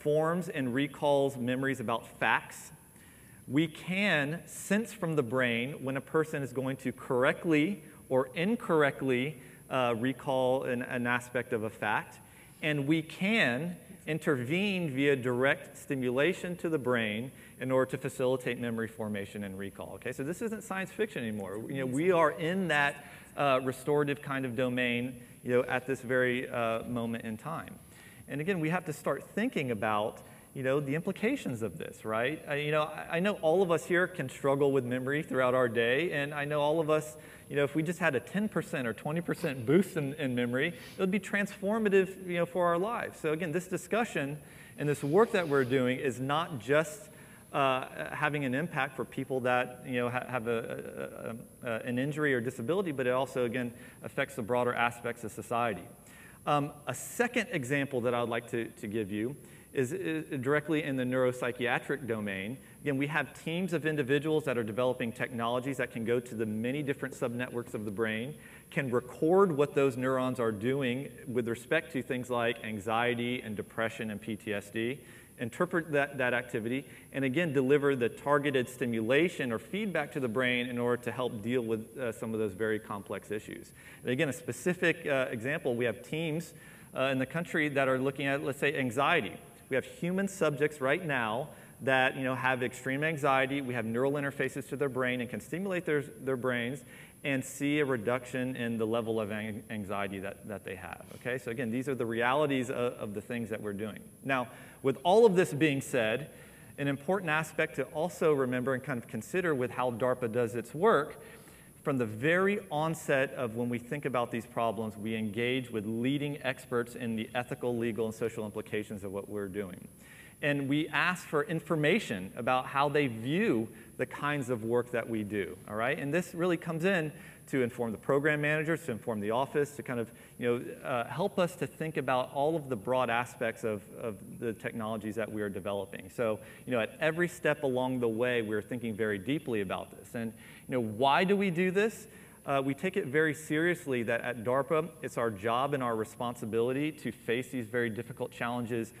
forms and recalls memories about facts. We can sense from the brain when a person is going to correctly or incorrectly recall an aspect of a fact. And we can intervene via direct stimulation to the brain in order to facilitate memory formation and recall. Okay, so this isn't science fiction anymore. You know, we are in that restorative kind of domain, you know, at this very moment in time. And again, we have to start thinking about, you know, the implications of this, right? You know, I know all of us here can struggle with memory throughout our day, and I know all of us, you know, if we just had a 10% or 20% boost in memory, it would be transformative, you know, for our lives. So again, this discussion and this work that we're doing is not just having an impact for people that, you know, have an injury or disability, but it also, again, affects the broader aspects of society. A second example that I would like to give you is directly in the neuropsychiatric domain. Again, we have teams of individuals that are developing technologies that can go to the many different subnetworks of the brain, can record what those neurons are doing with respect to things like anxiety and depression and PTSD, interpret that activity, and again, deliver the targeted stimulation or feedback to the brain in order to help deal with some of those very complex issues. And again, a specific example, we have teams in the country that are looking at, let's say, anxiety. We have human subjects right now that have extreme anxiety. We have neural interfaces to their brain and can stimulate their brains and see a reduction in the level of anxiety that they have. Okay? So again, these are the realities of the things that we're doing. Now, with all of this being said, an important aspect to also remember and kind of consider with how DARPA does its work, from the very onset of when we think about these problems, we engage with leading experts in the ethical, legal, and social implications of what we're doing. And we ask for information about how they view the kinds of work that we do, all right? And this really comes in to inform the program managers, to inform the office, to kind of help us to think about all of the broad aspects of the technologies that we are developing. So at every step along the way, we're thinking very deeply about this. And why do we do this? We take it very seriously that at DARPA, it's our job and our responsibility to face these very difficult challenges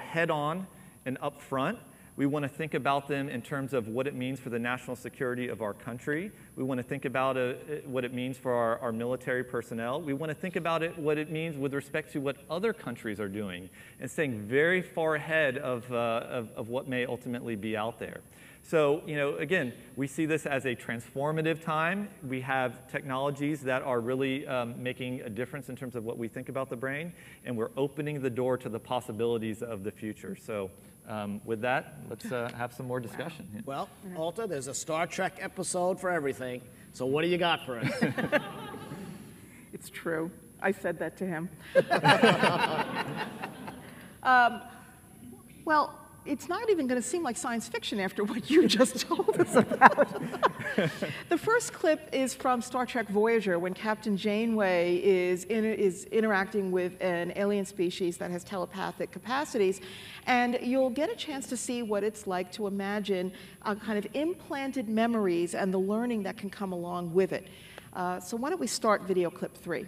head on and up front. We want to think about them in terms of what it means for the national security of our country. We want to think about what it means for our military personnel. We want to think about what it means with respect to what other countries are doing and staying very far ahead of what may ultimately be out there. So, again, we see this as a transformative time. We have technologies that are really making a difference in terms of what we think about the brain, and we're opening the door to the possibilities of the future. So with that, let's have some more discussion. Wow. Yeah. Well, Alta, there's a Star Trek episode for everything. So what do you got for us? It's true. I said that to him. Well, it's not even going to seem like science fiction after what you just told us about. The first clip is from Star Trek Voyager when Captain Janeway is interacting with an alien species that has telepathic capacities. And you'll get a chance to see what it's like to imagine kind of implanted memories and the learning that can come along with it. So why don't we start video clip 3.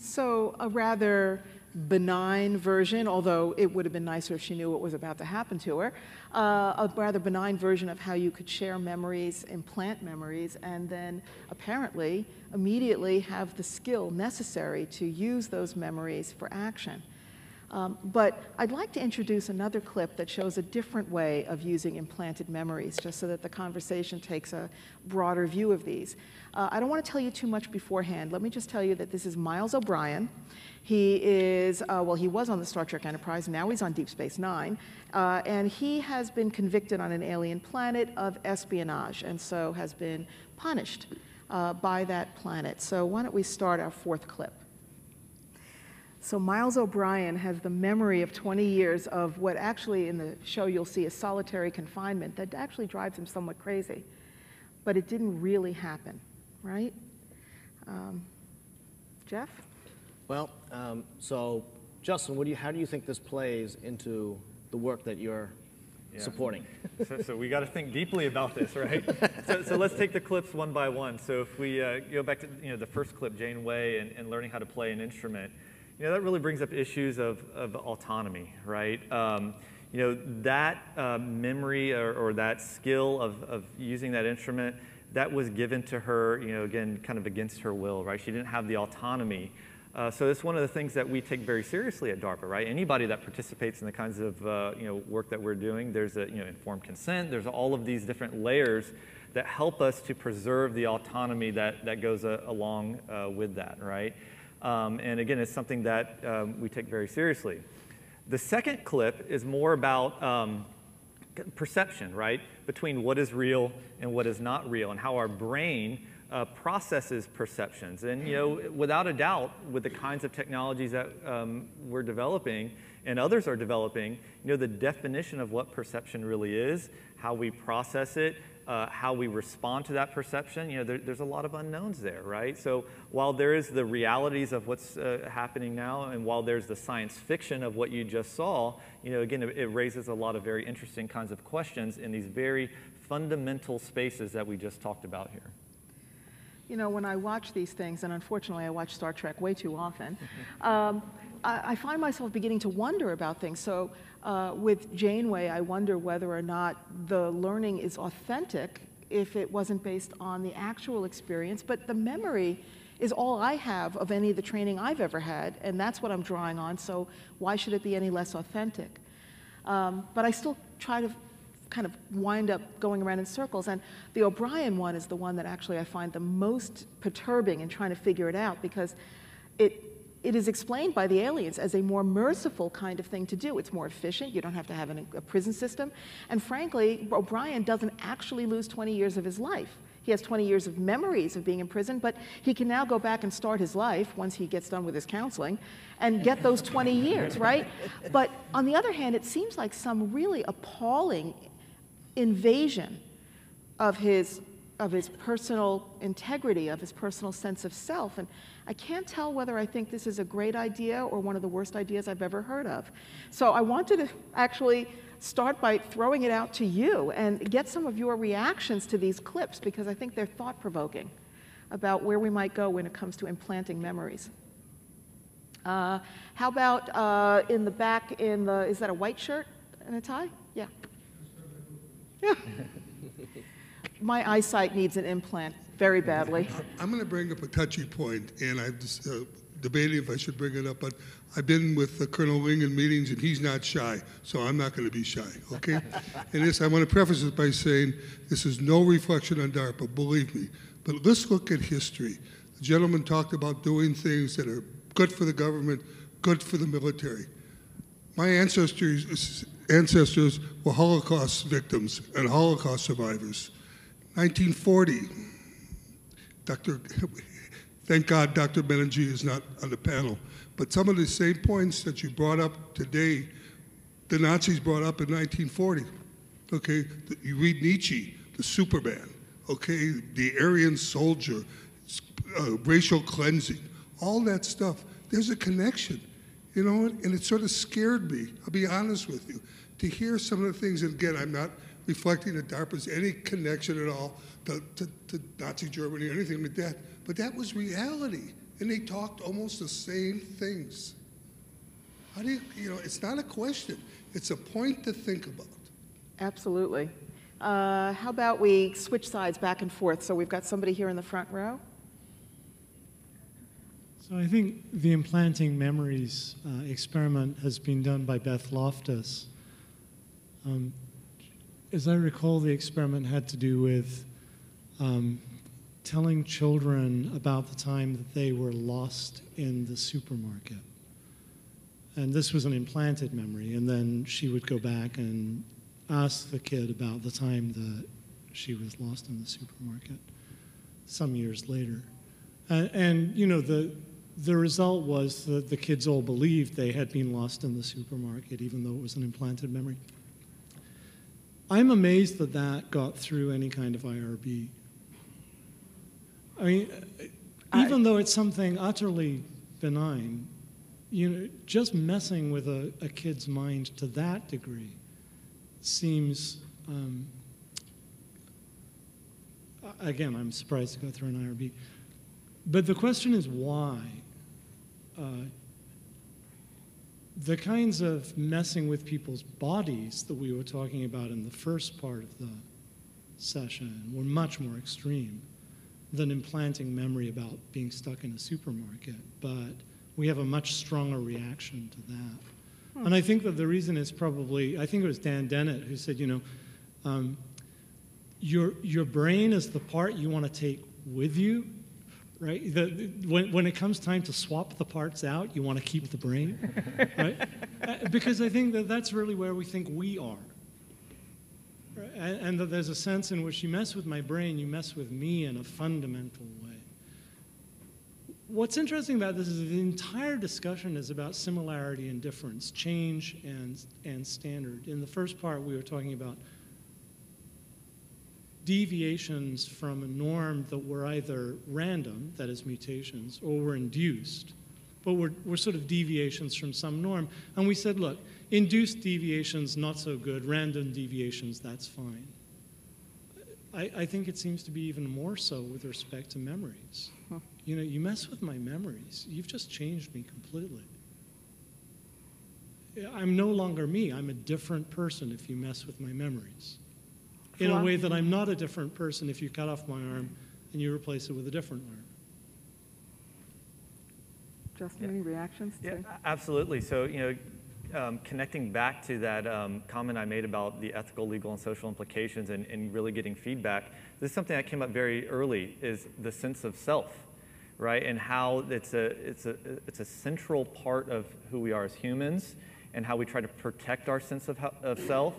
So a rather benign version, although it would have been nicer if she knew what was about to happen to her, a rather benign version of how you could share memories, implant memories, and then apparently immediately have the skill necessary to use those memories for action. But I'd like to introduce another clip that shows a different way of using implanted memories, just so that the conversation takes a broader view of these. I don't want to tell you too much beforehand. Let me just tell you that this is Miles O'Brien. He is, well, he was on the Star Trek Enterprise. Now he's on Deep Space Nine. And he has been convicted on an alien planet of espionage, and so has been punished by that planet. So why don't we start our fourth clip? So Miles O'Brien has the memory of 20 years of what actually in the show you'll see is solitary confinement that actually drives him somewhat crazy. But it didn't really happen, right? Jeff? Well, so Justin, how do you think this plays into the work that you're supporting? So we got to think deeply about this, right? So let's take the clips one by one. So if we go back to the first clip, Janeway and learning how to play an instrument, that really brings up issues of autonomy, right? That memory or that skill of using that instrument, that was given to her, again, kind of against her will, right? She didn't have the autonomy. So it's one of the things that we take very seriously at DARPA, right? Anybody that participates in the kinds of work that we're doing, there's a, informed consent, there's all of these different layers that help us to preserve the autonomy that goes along with that, right? And again, it's something that we take very seriously. The second clip is more about perception, right? Between what is real and what is not real, and how our brain processes perceptions. And without a doubt, with the kinds of technologies that we're developing and others are developing, the definition of what perception really is, how we process it, how we respond to that perception, there's a lot of unknowns there, right? So while there is the realities of what's happening now, and while there's the science fiction of what you just saw, again, it raises a lot of very interesting kinds of questions in these very fundamental spaces that we just talked about here. When I watch these things, and unfortunately I watch Star Trek way too often, I find myself beginning to wonder about things. So with Janeway, I wonder whether or not the learning is authentic if it wasn't based on the actual experience. But the memory is all I have of any of the training I've ever had, and that's what I'm drawing on, so why should it be any less authentic? But I still try to kind of wind up going around in circles, and the O'Brien one is the one that actually I find the most perturbing in trying to figure it out, because it is explained by the aliens as a more merciful kind of thing to do. It's more efficient, you don't have to have a prison system, and frankly, O'Brien doesn't actually lose 20 years of his life. He has 20 years of memories of being in prison, but he can now go back and start his life once he gets done with his counseling and get those 20 years, right? But on the other hand, it seems like some really appalling invasion of his personal integrity, of his personal sense of self. And I can't tell whether I think this is a great idea or one of the worst ideas I've ever heard of. So I wanted to actually start by throwing it out to you and get some of your reactions to these clips, because I think they're thought-provoking about where we might go when it comes to implanting memories. How about in the back is that a white shirt and a tie? Yeah. Yeah. My eyesight needs an implant very badly. I'm going to bring up a touchy point, and I've just debating if I should bring it up, but I've been with Colonel Ling in meetings, and he's not shy, so I'm not going to be shy, okay? And this, I want to preface it by saying this is no reflection on DARPA, believe me. But let's look at history. The gentleman talked about doing things that are good for the government, good for the military. My ancestors were Holocaust victims and Holocaust survivors. 1940, thank God Dr. Benenji is not on the panel. But some of the same points that you brought up today, the Nazis brought up in 1940, okay? You read Nietzsche, the Superman, okay? The Aryan soldier, racial cleansing, all that stuff. There's a connection, you know? And it sort of scared me, I'll be honest with you, to hear some of the things, and again, I'm not reflecting that DARPA's any connection at all to Nazi Germany or anything like that. But that was reality, and they talked almost the same things. How do you know, it's not a question. It's a point to think about. Absolutely. How about we switch sides back and forth? So we've got somebody here in the front row. So I think the implanting memories experiment has been done by Beth Loftus. As I recall, the experiment had to do with telling children about the time that they were lost in the supermarket. And this was an implanted memory, and then she would go back and ask the kid about the time that she was lost in the supermarket some years later. And you know, the result was that the kids all believed they had been lost in the supermarket, even though it was an implanted memory. I'm amazed that that got through any kind of IRB. I mean, even though it's something utterly benign, you know, just messing with a kid's mind to that degree seems, again, I'm surprised to go through an IRB. But the question is why? The kinds of messing with people's bodies that we were talking about in the first part of the session were much more extreme than implanting memory about being stuck in a supermarket, but we have a much stronger reaction to that. Hmm. And I think that the reason is probably, I think it was Dan Dennett who said, you know, your brain is the part you want to take with you, right? When it comes time to swap the parts out, you want to keep the brain, right? Because I think that that's really where we think we are. And that there's a sense in which you mess with my brain, you mess with me in a fundamental way. What's interesting about this is the entire discussion is about similarity and difference, change and standard. In the first part, we were talking about deviations from a norm that were either random, that is mutations, or were induced. But were sort of deviations from some norm. And we said, look, induced deviations, not so good. Random deviations, that's fine. I think it seems to be even more so with respect to memories. Huh. You know, you mess with my memories. You've just changed me completely. I'm no longer me. I'm a different person if you mess with my memories. In a way that I'm not a different person if you cut off my arm and you replace it with a different arm. Justin, any reactions? Yeah, absolutely. So, you know, connecting back to that comment I made about the ethical, legal, and social implications and really getting feedback, this is something that came up very early, is the sense of self, right? And how it's a central part of who we are as humans and how we try to protect our sense of self.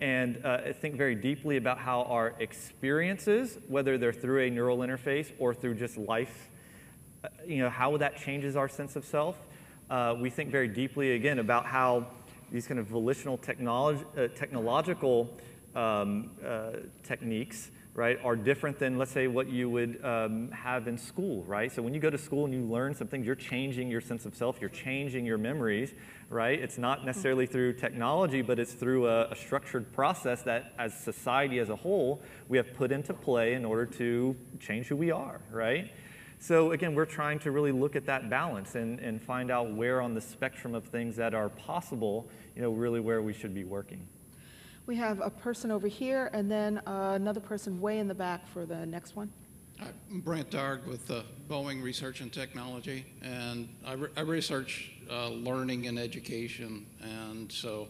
And think very deeply about how our experiences, whether they're through a neural interface or through just life, you know, how that changes our sense of self. We think very deeply, again, about how these kind of volitional technological techniques, right, are different than, let's say, what you would have in school, right? So when you go to school and you learn some things, you're changing your sense of self, you're changing your memories, right? It's not necessarily through technology, but it's through a structured process that, as society as a whole, we have put into play in order to change who we are, right? So again, we're trying to really look at that balance and find out where on the spectrum of things that are possible, you know, really where we should be working. We have a person over here, and then another person way in the back for the next one. I'm Brent Darg with Boeing Research and Technology, and I research learning and education, and so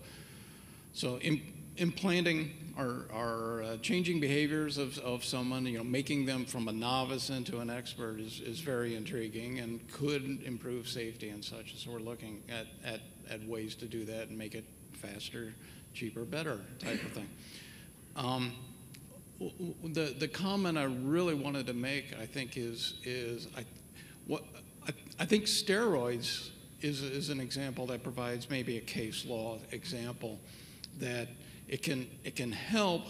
implanting or changing behaviors of someone, you know, making them from a novice into an expert is very intriguing and could improve safety and such. So we're looking at ways to do that and make it faster, cheaper, better type of thing. The comment I really wanted to make, I think, is I think steroids is an example that provides maybe a case law example that it can help,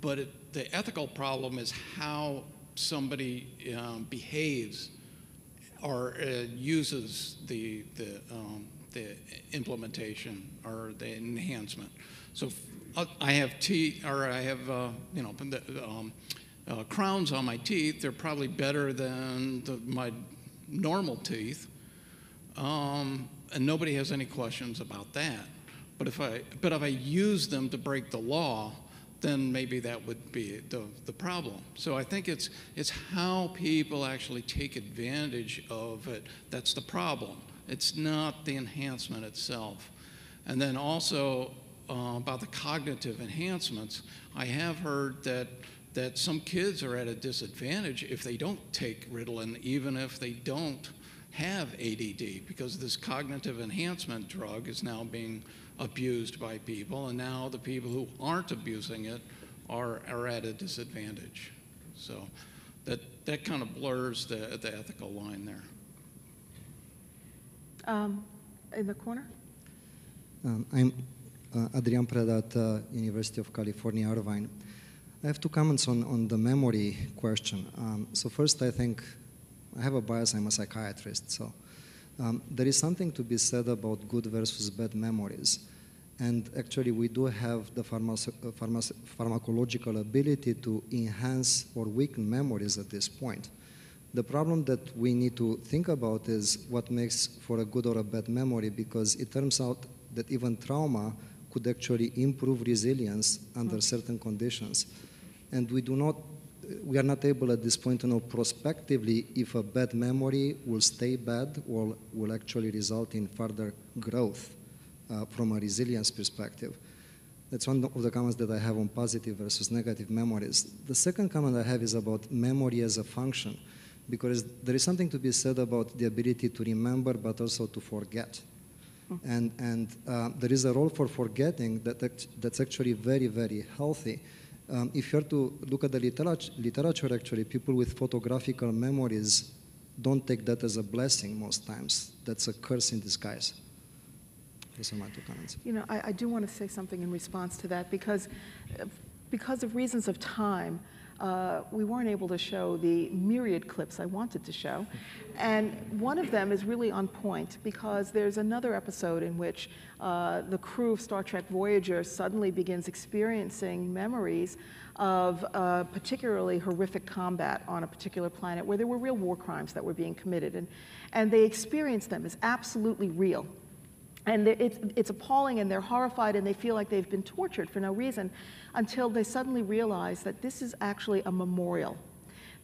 but the ethical problem is how somebody behaves or uses the implementation or the enhancement. So I have teeth, or I have you know, crowns on my teeth. They're probably better than my normal teeth, and nobody has any questions about that. But if I use them to break the law, then maybe that would be the problem. So I think it's how people actually take advantage of it that's the problem. It's not the enhancement itself. And then also about the cognitive enhancements, I have heard that some kids are at a disadvantage if they don't take Ritalin, even if they don't have ADD, because this cognitive enhancement drug is now being abused by people, and now the people who aren't abusing it are at a disadvantage. So that kind of blurs the ethical line there. In the corner. I'm Adrian Predat, University of California, Irvine. I have two comments on the memory question. So first, I think I have a bias. I'm a psychiatrist. So there is something to be said about good versus bad memories. And actually, we do have the pharmacological ability to enhance or weaken memories at this point. The problem that we need to think about is what makes for a good or a bad memory, because it turns out that even trauma could actually improve resilience under certain conditions. And we are not able at this point to know prospectively if a bad memory will stay bad or will actually result in further growth from a resilience perspective. That's one of the comments that I have on positive versus negative memories. The second comment I have is about memory as a function, because there is something to be said about the ability to remember, but also to forget. And there is a role for forgetting that's actually very, very healthy. If you are to look at the literature, actually, people with photographical memories don't take that as a blessing most times. That's a curse in disguise. Those are my two comments. You know, I do want to say something in response to that, because of reasons of time, we weren't able to show the myriad clips I wanted to show. And one of them is really on point, because there's another episode in which the crew of Star Trek Voyager suddenly begins experiencing memories of particularly horrific combat on a particular planet where there were real war crimes that were being committed. And they experienced them as absolutely real. And it's appalling, and they're horrified, and they feel like they've been tortured for no reason, until they suddenly realize that this is actually a memorial.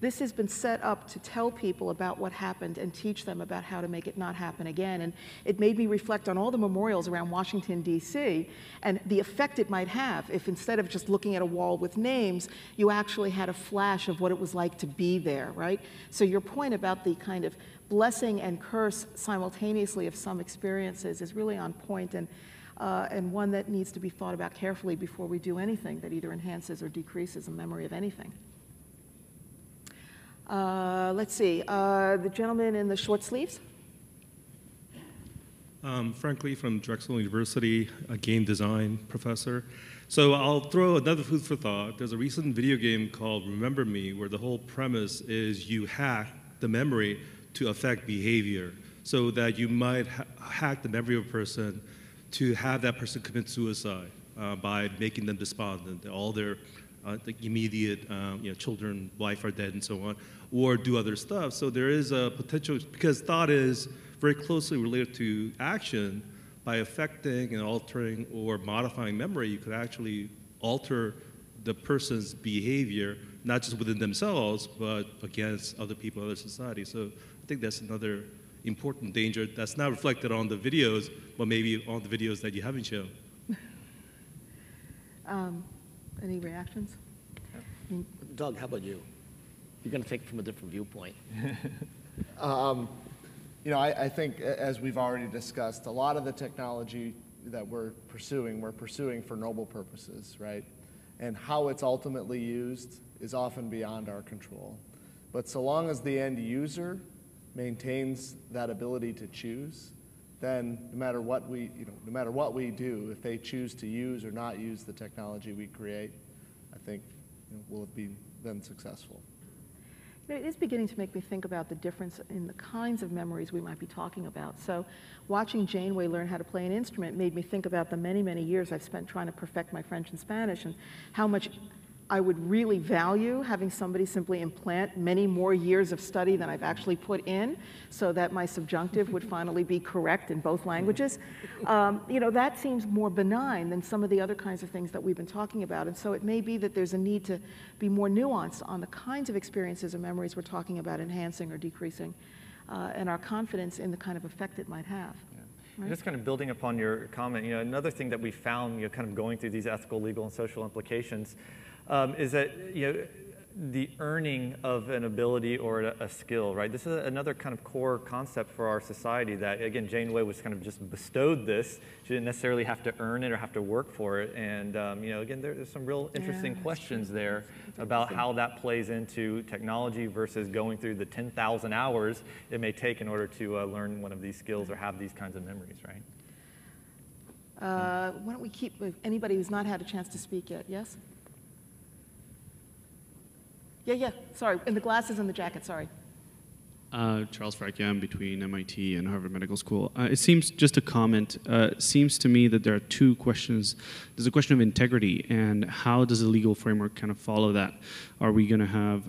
This has been set up to tell people about what happened and teach them about how to make it not happen again. And it made me reflect on all the memorials around Washington, D.C., and the effect it might have if, instead of just looking at a wall with names, you actually had a flash of what it was like to be there, right? So your point about the kind of blessing and curse simultaneously of some experiences is really on point, and one that needs to be thought about carefully before we do anything that either enhances or decreases a memory of anything. Let's see, the gentleman in the short sleeves. Frank Lee from Drexel University, a game design professor. So I'll throw another food for thought. There's a recent video game called Remember Me, where the whole premise is you hack the memory to affect behavior, so that you might hack the memory of a person to have that person commit suicide by making them despondent. All their the immediate children, wife are dead, and so on, or do other stuff. So there is a potential, because thought is very closely related to action. By affecting and altering or modifying memory, you could actually alter the person's behavior, not just within themselves, but against other people, other society. So I think that's another important danger that's not reflected on the videos, but maybe on the videos that you haven't shown. Any reactions? Doug, how about you? You're going to take it from a different viewpoint. I think, as we've already discussed, a lot of the technology that we're pursuing for noble purposes, right? And how it's ultimately used is often beyond our control. But so long as the end user maintains that ability to choose, then no matter what we do, if they choose to use or not use the technology we create, I think we'll be then successful. It is beginning to make me think about the difference in the kinds of memories we might be talking about. So watching Janeway learn how to play an instrument made me think about the many, many years I've spent trying to perfect my French and Spanish, and how much I would really value having somebody simply implant many more years of study than I've actually put in, so that my subjunctive would finally be correct in both languages. That seems more benign than some of the other kinds of things that we've been talking about. And so it may be that there's a need to be more nuanced on the kinds of experiences and memories we're talking about enhancing or decreasing, and our confidence in the kind of effect it might have. Right. Just kind of building upon your comment, another thing that we found, kind of going through these ethical, legal, and social implications, is that the earning of an ability or a skill, right? This is another kind of core concept for our society that, again, Janeway was kind of just bestowed this. She didn't necessarily have to earn it or have to work for it. And again, there's some real interesting questions there about how that plays into technology versus going through the 10,000 hours it may take in order to learn one of these skills or have these kinds of memories, right? Why don't we keep with anybody who's not had a chance to speak yet? Yes? Yeah, sorry, and the glasses and the jacket, sorry. Charles Frank, I'm between MIT and Harvard Medical School. It seems, just a comment, it seems to me that there are two questions. There's a question of integrity, and how does the legal framework kind of follow that? Are we going to have,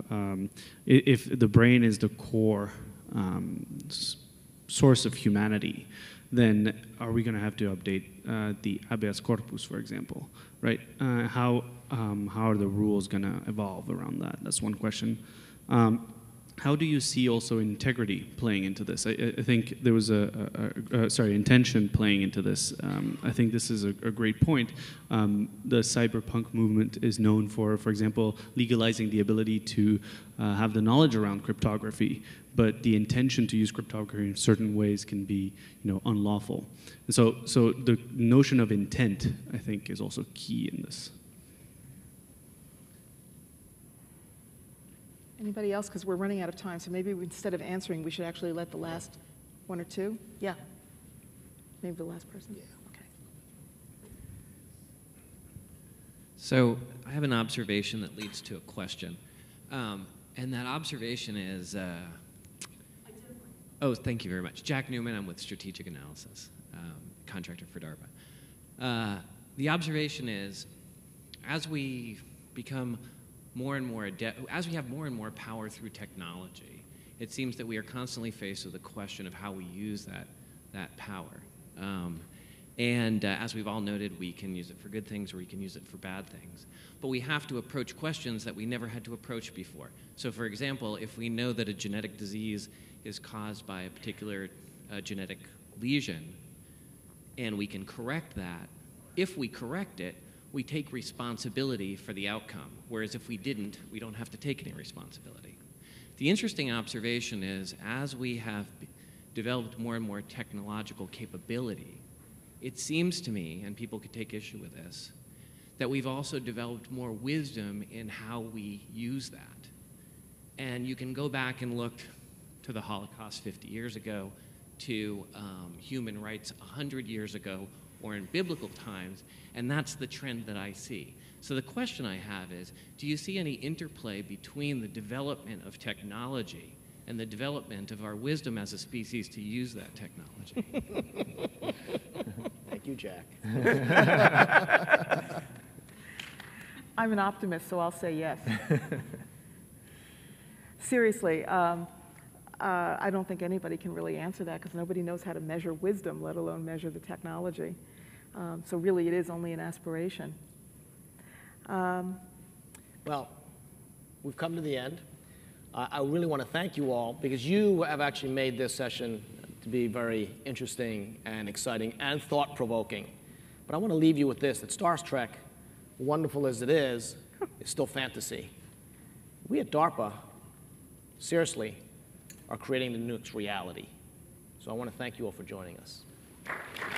if the brain is the core source of humanity, then are we going to have to update the habeas corpus, for example, right? How are the rules going to evolve around that? That's one question. How do you see also integrity playing into this? I think there was intention playing into this. I think this is a great point. The cyberpunk movement is known for example, legalizing the ability to have the knowledge around cryptography, but the intention to use cryptography in certain ways can be, unlawful. And so the notion of intent, I think, is also key in this. Anybody else? Because we're running out of time, so maybe instead of answering, we should actually let the last one or two. Yeah. Maybe the last person. Yeah. Okay. So I have an observation that leads to a question, and that observation is. Oh, thank you very much, Jack Newman. I'm with Strategic Analysis, contractor for DARPA. The observation is, as we become more and more, as we have more and more power through technology, it seems that we are constantly faced with the question of how we use that power. And as we've all noted, we can use it for good things or we can use it for bad things. But we have to approach questions that we never had to approach before. So for example, if we know that a genetic disease is caused by a particular genetic lesion, and we can correct that, if we correct it, we take responsibility for the outcome. Whereas if we didn't, we don't have to take any responsibility. The interesting observation is, as we have developed more and more technological capability, it seems to me, and people could take issue with this, that we've also developed more wisdom in how we use that. And you can go back and look to the Holocaust 50 years ago, to human rights 100 years ago, or in biblical times, and that's the trend that I see. So the question I have is, do you see any interplay between the development of technology and the development of our wisdom as a species to use that technology? Thank you, Jack. I'm an optimist, so I'll say yes. Seriously, I don't think anybody can really answer that because nobody knows how to measure wisdom, let alone measure the technology. So really, it is only an aspiration. Well, we've come to the end. I really want to thank you all because you have actually made this session to be very interesting and exciting and thought-provoking. But I want to leave you with this, that Star Trek, wonderful as it is still fantasy. We at DARPA, seriously, are creating the nukes reality. So I want to thank you all for joining us.